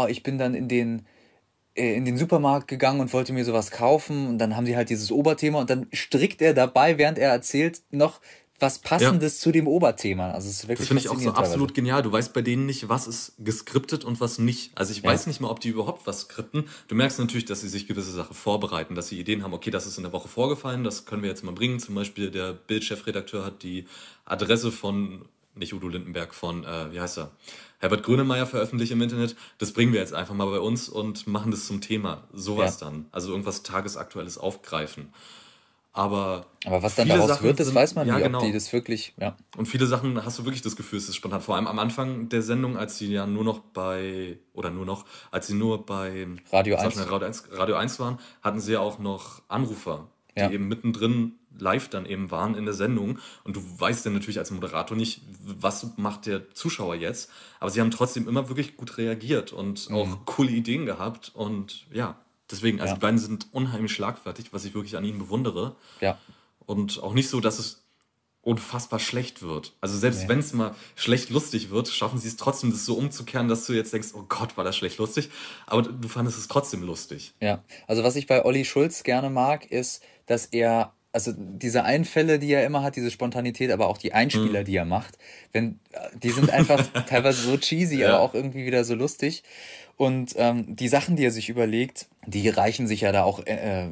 ich bin dann in den Supermarkt gegangen und wollte mir sowas kaufen und dann haben die halt dieses Oberthema und dann strickt er dabei, während er erzählt, noch was Passendes zu dem Oberthema. Also es ist wirklich, das finde ich auch so absolut genial. Du weißt bei denen nicht, was ist geskriptet und was nicht. Also ich weiß nicht mal, ob die überhaupt was skripten. Du merkst natürlich, dass sie sich gewisse Sachen vorbereiten, dass sie Ideen haben, okay, das ist in der Woche vorgefallen, das können wir jetzt mal bringen. Zum Beispiel der Bild-Chefredakteur hat die Adresse von, nicht Udo Lindenberg, von, wie heißt er? Herbert Grönemeyer veröffentlicht im Internet. Das bringen wir jetzt einfach mal bei uns und machen das zum Thema. Sowas dann. Also irgendwas Tagesaktuelles aufgreifen. Aber was dann daraus wird, das weiß man nicht, ob die das wirklich... Ja. Und viele Sachen hast du wirklich das Gefühl, es ist spontan. Vor allem am Anfang der Sendung, als sie ja nur bei Radio 1 waren, hatten sie ja auch noch Anrufer, die eben mittendrin live dann eben waren in der Sendung. Und du weißt ja natürlich als Moderator nicht, was macht der Zuschauer jetzt. Aber sie haben trotzdem immer wirklich gut reagiert und auch coole Ideen gehabt und deswegen, also die beiden sind unheimlich schlagfertig, was ich wirklich an ihnen bewundere. Ja. Und auch nicht so, dass es unfassbar schlecht wird. Also selbst wenn es mal schlecht lustig wird, schaffen sie es trotzdem, das so umzukehren, dass du jetzt denkst, oh Gott, war das schlecht lustig. Aber du fandest es trotzdem lustig. Ja, also was ich bei Olli Schulz gerne mag, ist, dass er, also diese Einfälle, die er immer hat, diese Spontanität, aber auch die Einspieler, die er macht, die sind einfach teilweise so cheesy, aber auch irgendwie wieder so lustig. Und die Sachen, die er sich überlegt, die reichen sich ja da auch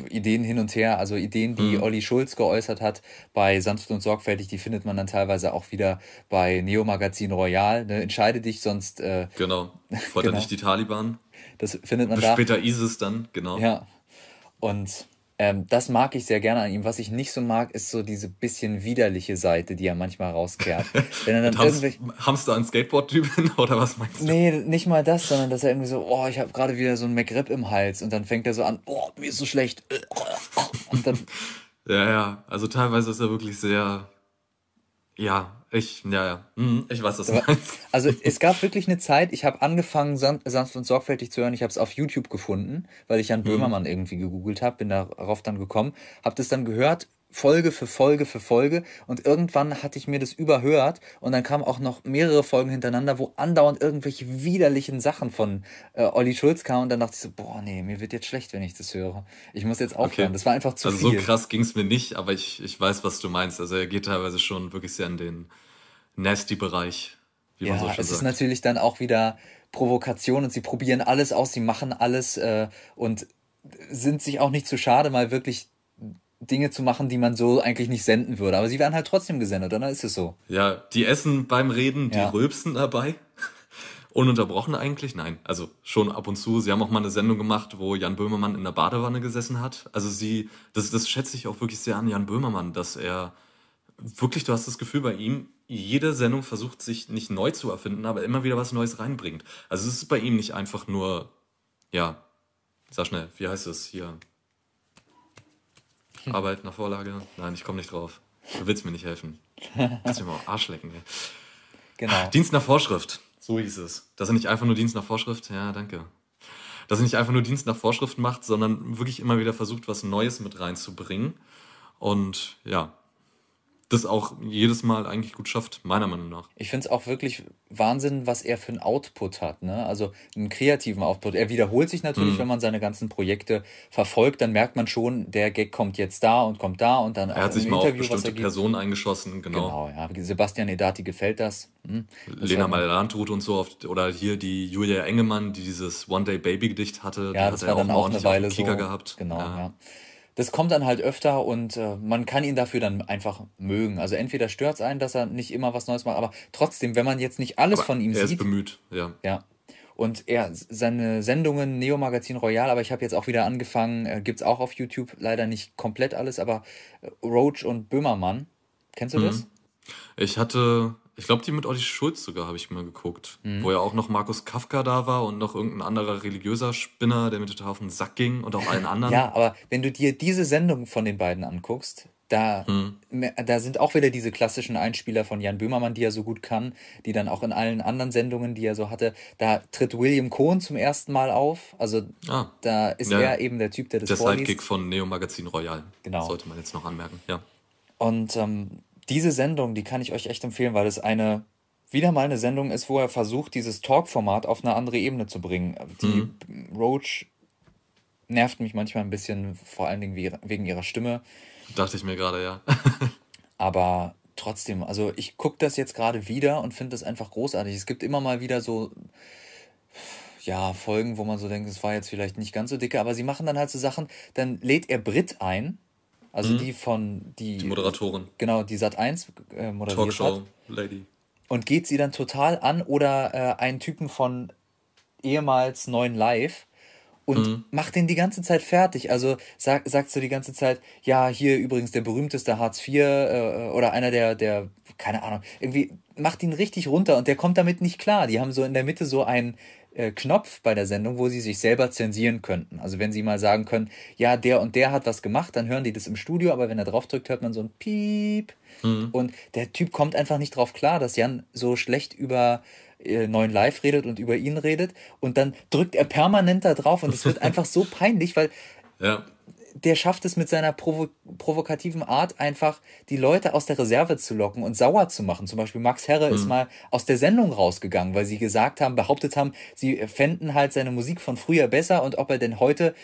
Ideen hin und her. Also Ideen, die Olli Schulz geäußert hat bei Sanft und Sorgfältig, die findet man dann teilweise auch wieder bei Neo Magazin Royale. Ne? Entscheide dich, sonst... genau. Fordert nicht die Taliban. Das findet man da. Später ISIS dann, genau. Ja. Und Das mag ich sehr gerne an ihm. Was ich nicht so mag, ist so diese bisschen widerliche Seite, die er manchmal rauskehrt. Wenn er dann Hamster an Skateboard-Typen oder was meinst du? Nee, nicht mal das, sondern dass er irgendwie so, oh, ich habe gerade wieder so einen McRib im Hals und dann fängt er so an, oh, mir ist so schlecht. Und dann ja, also teilweise ist er wirklich sehr, ich weiß, was du meinst. Also es gab wirklich eine Zeit, ich habe angefangen, sanft und sorgfältig zu hören. Ich habe es auf YouTube gefunden, weil ich Jan Böhmermann irgendwie gegoogelt habe, bin darauf dann gekommen, habe das dann gehört, Folge für Folge für Folge, und irgendwann hatte ich mir das überhört und dann kamen auch noch mehrere Folgen hintereinander, wo andauernd irgendwelche widerlichen Sachen von Olli Schulz kamen und dann dachte ich so, boah nee, mir wird jetzt schlecht, wenn ich das höre. Ich muss jetzt aufhören, das war einfach zu viel. Also so krass ging es mir nicht, aber ich weiß, was du meinst. Also er geht teilweise schon wirklich sehr in den Nasty-Bereich, wie man so schön sagt. Ja, es ist natürlich dann auch wieder Provokation und sie probieren alles aus, sie machen alles und sind sich auch nicht zu schade, mal wirklich Dinge zu machen, die man so eigentlich nicht senden würde. Aber sie werden halt trotzdem gesendet, oder? Ist es so? Ja, die essen beim Reden, die rülpsen dabei. Ununterbrochen eigentlich? Nein. Also schon ab und zu. Sie haben auch mal eine Sendung gemacht, wo Jan Böhmermann in der Badewanne gesessen hat. Also das schätze ich auch wirklich sehr an Jan Böhmermann, dass er wirklich, du hast das Gefühl bei ihm, jede Sendung versucht, sich nicht neu zu erfinden, aber immer wieder was Neues reinbringt. Also es ist bei ihm nicht einfach nur, sag schnell, wie heißt es hier? Arbeit nach Vorlage? Nein, ich komme nicht drauf. Du willst mir nicht helfen. Du willst mir mal Arsch lecken. Ey. Genau. Dienst nach Vorschrift. So hieß es. Dass er nicht einfach nur Dienst nach Vorschrift, dass er nicht einfach nur Dienst nach Vorschrift macht, sondern wirklich immer wieder versucht, was Neues mit reinzubringen. Und das auch jedes Mal eigentlich gut schafft, meiner Meinung nach. Ich finde es auch wirklich Wahnsinn, was er für einen Output hat, ne? Also einen kreativen Output. Er wiederholt sich natürlich, wenn man seine ganzen Projekte verfolgt, dann merkt man schon, der Gag kommt jetzt da und kommt da und dann. Er hat sich mal auf bestimmte Personen eingeschossen, genau. Sebastian Edati gefällt das. Lena Meyer-Landrut und so oft, oder hier die Julia Engemann, die dieses One-Day-Baby-Gedicht hatte, die hat er auch mal ordentlich auf den Kicker gehabt. Genau, Das kommt dann halt öfter und man kann ihn dafür dann einfach mögen. Also entweder stört es einen, dass er nicht immer was Neues macht, aber trotzdem, wenn man jetzt nicht alles aber von ihm sieht. Er ist bemüht, ja. Und seine Sendungen, Neo Magazin Royale, aber ich habe jetzt auch wieder angefangen, gibt's auch auf YouTube, leider nicht komplett alles, aber Roach und Böhmermann, kennst du das? Ich glaube, die mit Olli Schulz sogar habe ich mir geguckt, wo ja auch noch Markus Kafka da war und noch irgendein anderer religiöser Spinner, der mir total auf den Sack ging und auch allen anderen. Ja, aber wenn du dir diese Sendung von den beiden anguckst, da sind auch wieder diese klassischen Einspieler von Jan Böhmermann, die er so gut kann, die dann auch in allen anderen Sendungen, die er so hatte, da tritt William Cohn zum ersten Mal auf. Also da ist er eben der Typ, der das vorliest. Der Sidekick von Neo Magazin Royale, sollte man jetzt noch anmerken. Und diese Sendung, die kann ich euch echt empfehlen, weil es wieder mal eine Sendung ist, wo er versucht, dieses Talk-Format auf eine andere Ebene zu bringen. Die Roach nervt mich manchmal ein bisschen, vor allen Dingen wegen ihrer Stimme. Dachte ich mir gerade, Aber trotzdem, also ich gucke das jetzt gerade wieder und finde das einfach großartig. Es gibt immer mal wieder so Folgen, wo man so denkt, es war jetzt vielleicht nicht ganz so dicke, aber sie machen dann halt so Sachen, dann lädt er Brit ein. Also die Moderatorin. Genau, die Sat1 moderiert Talkshow Lady. Und geht sie dann total an oder einen Typen von ehemals 9 Live und macht den die ganze Zeit fertig. Also sagst du die ganze Zeit, hier übrigens der berühmteste Hartz IV oder einer der, keine Ahnung, irgendwie macht ihn richtig runter und der kommt damit nicht klar. Die haben so in der Mitte so einen Knopf bei der Sendung, wo sie sich selber zensieren könnten. Also wenn sie mal sagen können, der und der hat was gemacht, dann hören die das im Studio, aber wenn er drauf drückt, hört man so ein Piep. Und der Typ kommt einfach nicht drauf klar, dass Jan so schlecht über 9 Live redet und über ihn redet und dann drückt er permanent da drauf und es wird einfach so peinlich, weil der schafft es mit seiner provokativen Art einfach, die Leute aus der Reserve zu locken und sauer zu machen. Zum Beispiel Max Herre ist mal aus der Sendung rausgegangen, weil sie behauptet haben, sie fänden halt seine Musik von früher besser und ob er denn heute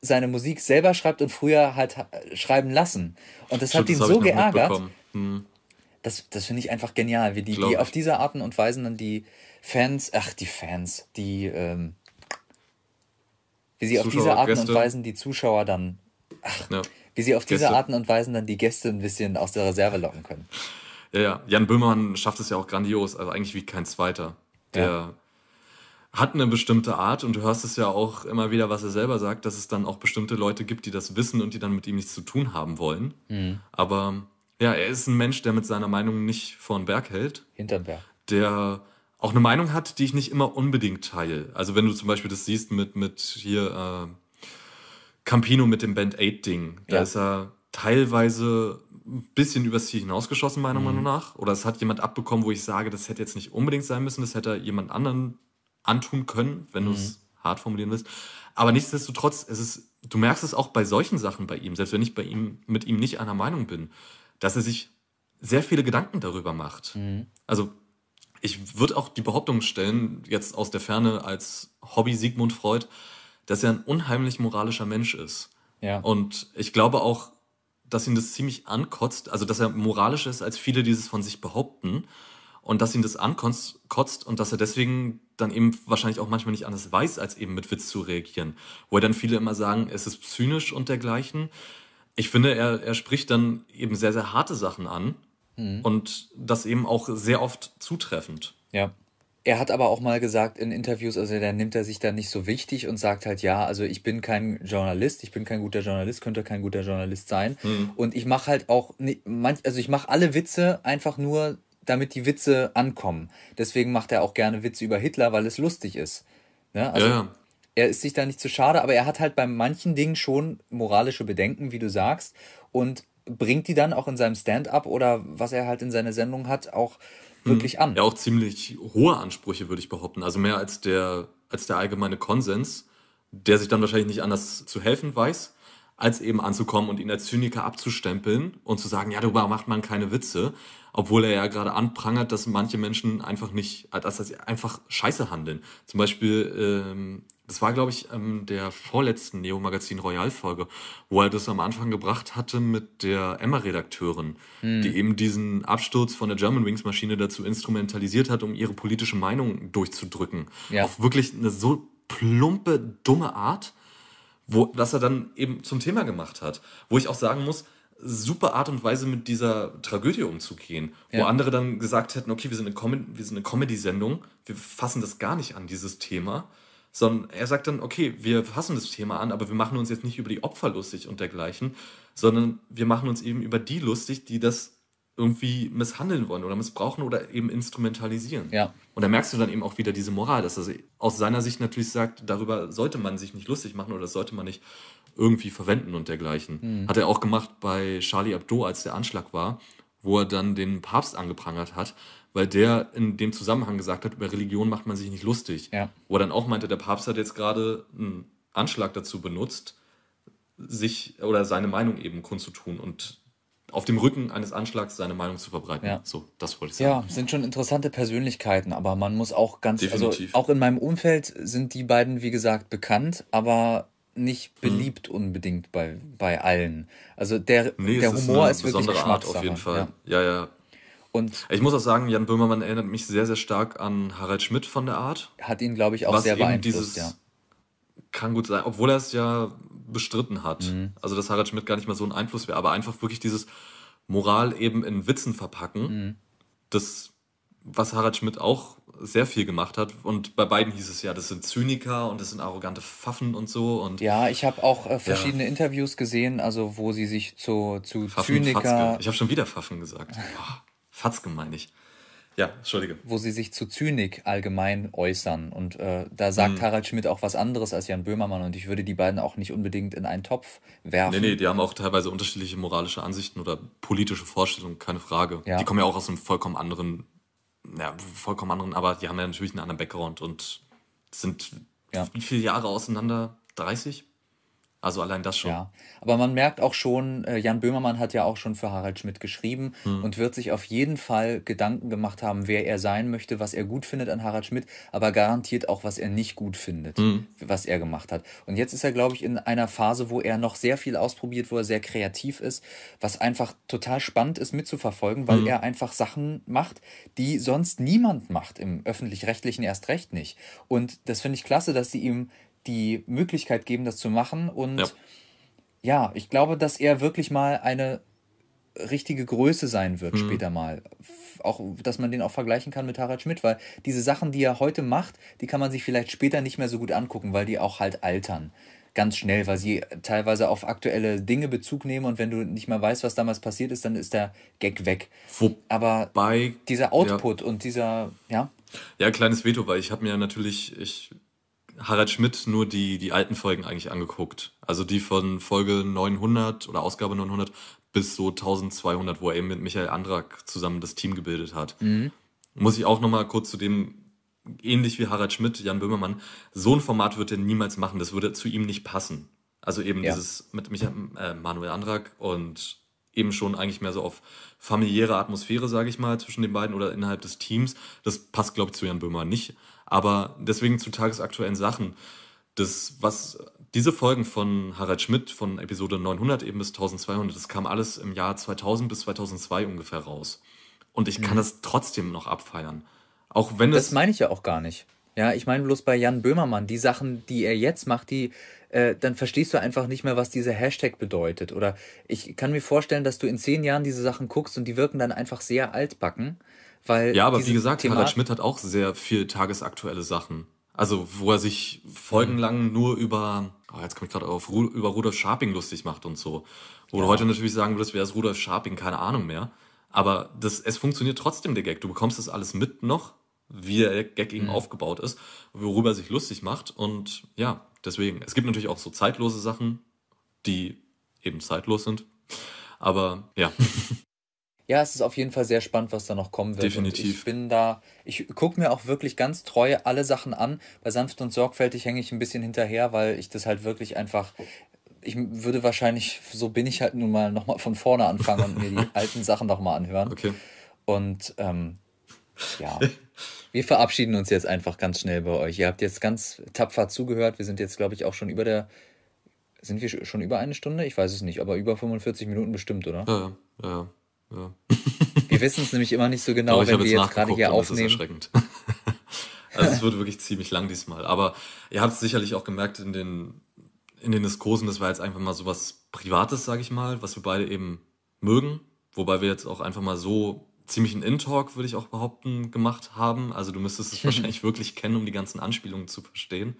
seine Musik selber schreibt und früher halt schreiben lassen. Und das hat ihn so geärgert. Das finde ich einfach genial, wie die auf diese Arten und Weisen dann wie sie auf diese Arten und Weisen dann die Gäste ein bisschen aus der Reserve locken können. Jan Böhmermann schafft es ja auch grandios, also eigentlich wie kein Zweiter. Der hat eine bestimmte Art, und du hörst es ja auch immer wieder, was er selber sagt, dass es dann auch bestimmte Leute gibt, die das wissen und die dann mit ihm nichts zu tun haben wollen. Mhm. Aber ja, er ist ein Mensch, der mit seiner Meinung nicht vor den Berg hält. Hinterm Berg. Der auch eine Meinung hat, die ich nicht immer unbedingt teile. Also wenn du zum Beispiel das siehst mit hier Campino mit dem Band 8-Ding, da ist er teilweise ein bisschen übers Ziel hinausgeschossen, meiner Meinung nach. Oder es hat jemand abbekommen, wo ich sage, das hätte jetzt nicht unbedingt sein müssen, das hätte er jemand anderen antun können, wenn du es hart formulieren willst. Aber nichtsdestotrotz, du merkst es auch bei solchen Sachen bei ihm, selbst wenn ich mit ihm nicht einer Meinung bin, dass er sich sehr viele Gedanken darüber macht. Mhm. Also ich würde auch die Behauptung stellen, jetzt aus der Ferne als Hobby Sigmund Freud, dass er ein unheimlich moralischer Mensch ist. Ja. Und ich glaube auch, dass ihn das ziemlich ankotzt, also dass er moralischer ist, als viele dieses von sich behaupten, und dass ihn das ankotzt und dass er deswegen dann eben wahrscheinlich auch manchmal nicht anders weiß, als eben mit Witz zu reagieren. Wo dann viele immer sagen, es ist zynisch und dergleichen. Ich finde, er spricht dann eben sehr, sehr harte Sachen an und das eben auch sehr oft zutreffend. Ja. Er hat aber auch mal gesagt in Interviews, also da nimmt er sich da nicht so wichtig und sagt halt, ja, also ich bin kein Journalist, ich bin kein guter Journalist, könnte kein guter Journalist sein. Und ich mache halt auch, also ich mache alle Witze einfach nur, damit die Witze ankommen. Deswegen macht er auch gerne Witze über Hitler, weil es lustig ist. Ne? Also er ist sich da nicht zu schade, aber er hat halt bei manchen Dingen schon moralische Bedenken, wie du sagst, und bringt die dann auch in seinem Stand-up oder was er halt in seiner Sendung hat, auch wirklich an. Ja, auch ziemlich hohe Ansprüche, würde ich behaupten. Also mehr als der allgemeine Konsens, der sich dann wahrscheinlich nicht anders zu helfen weiß, als eben anzukommen und ihn als Zyniker abzustempeln und zu sagen, ja, darüber macht man keine Witze, obwohl er ja gerade anprangert, dass manche Menschen einfach nicht, dass sie einfach scheiße handeln. Zum Beispiel, das war, glaube ich, der vorletzten Neo Magazin Royale Folge, wo er das am Anfang gebracht hatte mit der Emma-Redakteurin, die eben diesen Absturz von der Germanwings-Maschine dazu instrumentalisiert hat, um ihre politische Meinung durchzudrücken. Ja. Auf wirklich eine so plumpe, dumme Art, was er dann eben zum Thema gemacht hat. Wo ich auch sagen muss, super Art und Weise, mit dieser Tragödie umzugehen. Ja. Wo andere dann gesagt hätten, okay, wir sind eine Comedy-Sendung, wir fassen das gar nicht an, dieses Thema. Sondern er sagt dann, okay, wir fassen das Thema an, aber wir machen uns jetzt nicht über die Opfer lustig und dergleichen, sondern wir machen uns eben über die lustig, die das irgendwie misshandeln wollen oder missbrauchen oder eben instrumentalisieren. Ja. Und da merkst du dann eben auch wieder diese Moral, dass er aus seiner Sicht natürlich sagt, darüber sollte man sich nicht lustig machen oder das sollte man nicht irgendwie verwenden und dergleichen. Mhm. Hat er auch gemacht bei Charlie Hebdo, als der Anschlag war, wo er dann den Papst angeprangert hat, weil der in dem Zusammenhang gesagt hat, über Religion macht man sich nicht lustig. Ja. Wo er dann auch meinte, der Papst hat jetzt gerade einen Anschlag dazu benutzt, sich oder seine Meinung eben kundzutun und auf dem Rücken eines Anschlags seine Meinung zu verbreiten. Ja. So, das wollte ich sagen. Ja, sind schon interessante Persönlichkeiten, aber man muss auch ganz... Definitiv. Also auch in meinem Umfeld sind die beiden, wie gesagt, bekannt, aber nicht beliebt unbedingt bei allen. Also der Humor ist wirklich eine besondere Art auf jeden Fall. Ja. Und ich muss auch sagen, Jan Böhmermann erinnert mich sehr, sehr stark an Harald Schmidt von der Art. Hat ihn, glaube ich, auch sehr beeinflusst, Kann gut sein, obwohl er es ja bestritten hat. Mhm. Also, dass Harald Schmidt gar nicht mehr so ein Einfluss wäre, aber einfach wirklich dieses Moral eben in Witzen verpacken. Mhm. Das, was Harald Schmidt auch sehr viel gemacht hat. Und bei beiden hieß es ja, das sind Zyniker und das sind arrogante Pfaffen und so. Und ja, ich habe auch verschiedene Interviews gesehen, also wo sie sich zu Zyniker... Fatzke. Ich habe schon wieder Pfaffen gesagt. Boah. Fatzke meine ich. Ja, entschuldige. Wo sie sich zu Zynik allgemein äußern. Und da sagt Harald Schmidt auch was anderes als Jan Böhmermann. Und ich würde die beiden auch nicht unbedingt in einen Topf werfen. Nee, die haben auch teilweise unterschiedliche moralische Ansichten oder politische Vorstellungen, keine Frage. Ja. Die kommen ja auch aus einem vollkommen anderen, aber die haben ja natürlich einen anderen Background und sind wie viele Jahre auseinander? 30? Also allein das schon. Ja, aber man merkt auch schon, Jan Böhmermann hat ja auch schon für Harald Schmidt geschrieben und wird sich auf jeden Fall Gedanken gemacht haben, wer er sein möchte, was er gut findet an Harald Schmidt, aber garantiert auch, was er nicht gut findet, was er gemacht hat. Und jetzt ist er, glaube ich, in einer Phase, wo er noch sehr viel ausprobiert, wo er sehr kreativ ist, was einfach total spannend ist mitzuverfolgen, weil er einfach Sachen macht, die sonst niemand macht, im Öffentlich-Rechtlichen erst recht nicht. Und das finde ich klasse, dass sie ihm die Möglichkeit geben, das zu machen. Und ich glaube, dass er wirklich mal eine richtige Größe sein wird später mal. Auch, dass man den auch vergleichen kann mit Harald Schmidt, weil diese Sachen, die er heute macht, die kann man sich vielleicht später nicht mehr so gut angucken, weil die auch halt altern. Ganz schnell, weil sie teilweise auf aktuelle Dinge Bezug nehmen und wenn du nicht mehr weißt, was damals passiert ist, dann ist der Gag weg. Aber dieser Output und dieser, Ja, kleines Veto, weil ich habe mir natürlich Harald Schmidt nur die alten Folgen eigentlich angeguckt. Also die von Folge 900 oder Ausgabe 900 bis so 1200, wo er eben mit Michael Andrak zusammen das Team gebildet hat. Mhm. Muss ich auch nochmal kurz zu dem, ähnlich wie Harald Schmidt, Jan Böhmermann, so ein Format wird er niemals machen. Das würde zu ihm nicht passen. Also eben dieses mit Michael, Manuel Andrak und eben schon eigentlich mehr so auf familiäre Atmosphäre, sage ich mal, zwischen den beiden oder innerhalb des Teams. Das passt, glaube ich, zu Jan Böhmermann nicht. Aber deswegen zu tagesaktuellen Sachen. Das, was diese Folgen von Harald Schmidt von Episode 900 eben bis 1200, das kam alles im Jahr 2000 bis 2002 ungefähr raus. Und ich kann das trotzdem noch abfeiern. Auch wenn das meine ich ja auch gar nicht. Ja, ich meine bloß bei Jan Böhmermann, die Sachen, die er jetzt macht, die dann verstehst du einfach nicht mehr, was dieser Hashtag bedeutet. Oder ich kann mir vorstellen, dass du in 10 Jahren diese Sachen guckst und die wirken dann einfach sehr altbacken. Weil ja, aber wie gesagt, Harald Schmidt hat auch sehr viel tagesaktuelle Sachen. Also wo er sich folgenlang nur über, jetzt komme ich gerade auf, über Rudolf Scharping lustig macht und so. Wo du heute natürlich sagen würdest, wer ist Rudolf Scharping? Keine Ahnung mehr. Aber es funktioniert trotzdem, der Gag. Du bekommst das alles mit noch, wie der Gag eben aufgebaut ist, worüber er sich lustig macht. Und ja, deswegen. Es gibt natürlich auch so zeitlose Sachen, die eben zeitlos sind. Aber ja. Ja, es ist auf jeden Fall sehr spannend, was da noch kommen wird. Definitiv. Und ich gucke mir auch wirklich ganz treu alle Sachen an. Bei Sanft und Sorgfältig hänge ich ein bisschen hinterher, weil ich das halt wirklich einfach, ich würde wahrscheinlich, so bin ich halt nun mal, nochmal von vorne anfangen und mir die alten Sachen nochmal anhören. Okay. Und ja, wir verabschieden uns jetzt einfach ganz schnell bei euch. Ihr habt jetzt ganz tapfer zugehört. Wir sind jetzt, glaube ich, auch schon sind wir schon über eine Stunde? Ich weiß es nicht, aber über 45 Minuten bestimmt, oder? Ja. Wir wissen es nämlich immer nicht so genau, wenn wir jetzt gerade hier aufnehmen. Das ist erschreckend. Also es wird wirklich ziemlich lang diesmal. Aber ihr habt es sicherlich auch gemerkt in den Diskursen, das war jetzt einfach mal so was Privates, sage ich mal, was wir beide eben mögen. Wobei wir jetzt auch einfach mal so ziemlich einen In-Talk, würde ich auch behaupten, gemacht haben. Also du müsstest es wahrscheinlich wirklich kennen, um die ganzen Anspielungen zu verstehen.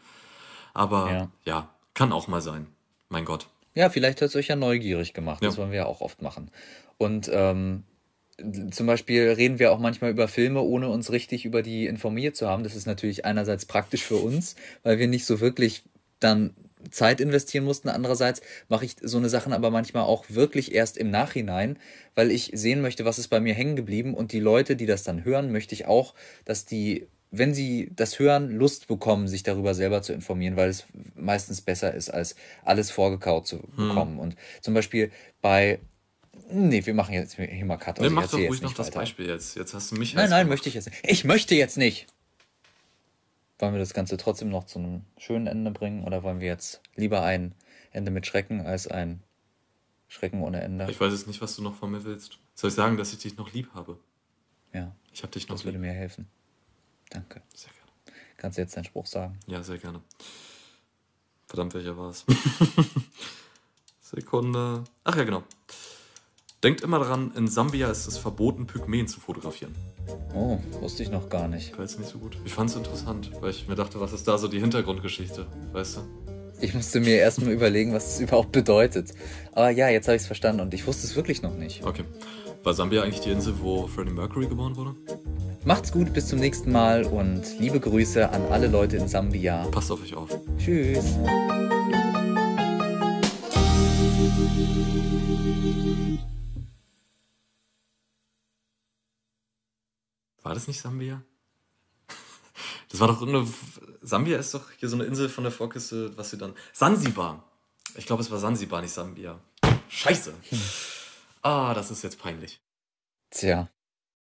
Aber ja, kann auch mal sein. Mein Gott. Ja, vielleicht hat es euch ja neugierig gemacht. Ja. Das wollen wir ja auch oft machen. Und zum Beispiel reden wir auch manchmal über Filme, ohne uns richtig über die informiert zu haben. Das ist natürlich einerseits praktisch für uns, weil wir nicht so wirklich dann Zeit investieren mussten. Andererseits mache ich so eine Sachen aber manchmal auch wirklich erst im Nachhinein, weil ich sehen möchte, was ist bei mir hängen geblieben. Und die Leute, die das dann hören, möchte ich auch, dass die, wenn sie das hören, Lust bekommen, sich darüber selber zu informieren, weil es meistens besser ist, als alles vorgekaut zu bekommen. Und zum Beispiel wir machen jetzt hier mal Cut. Mach doch ruhig noch das Beispiel jetzt. Jetzt hast du mich. Nein, möchte ich jetzt nicht. Ich möchte jetzt nicht. Wollen wir das Ganze trotzdem noch zu einem schönen Ende bringen oder wollen wir jetzt lieber ein Ende mit Schrecken als ein Schrecken ohne Ende? Ich weiß jetzt nicht, was du noch von mir willst. Soll ich sagen, dass ich dich noch lieb habe? Ja. Ich habe dich noch lieb. Das würde mir helfen. Danke. Sehr gerne. Kannst du jetzt deinen Spruch sagen? Ja, sehr gerne. Verdammt, welcher war es? Sekunde. Ach ja, genau. Denkt immer daran, in Sambia ist es verboten, Pygmäen zu fotografieren. Oh, wusste ich noch gar nicht. Ich weiß nicht so gut. Ich fand es interessant, weil ich mir dachte, was ist da so die Hintergrundgeschichte, weißt du? Ich musste mir erstmal überlegen, was das überhaupt bedeutet. Aber ja, jetzt habe ich es verstanden und ich wusste es wirklich noch nicht. Okay. War Sambia eigentlich die Insel, wo Freddie Mercury geboren wurde? Macht's gut, bis zum nächsten Mal und liebe Grüße an alle Leute in Sambia. Passt auf euch auf. Tschüss. War das nicht Sambia? Das war doch eine. Sambia ist doch hier so eine Insel von der Vorküste, was sie dann. Sansibar! Ich glaube, es war Sansibar, nicht Sambia. Scheiße! Das ist jetzt peinlich. Tja.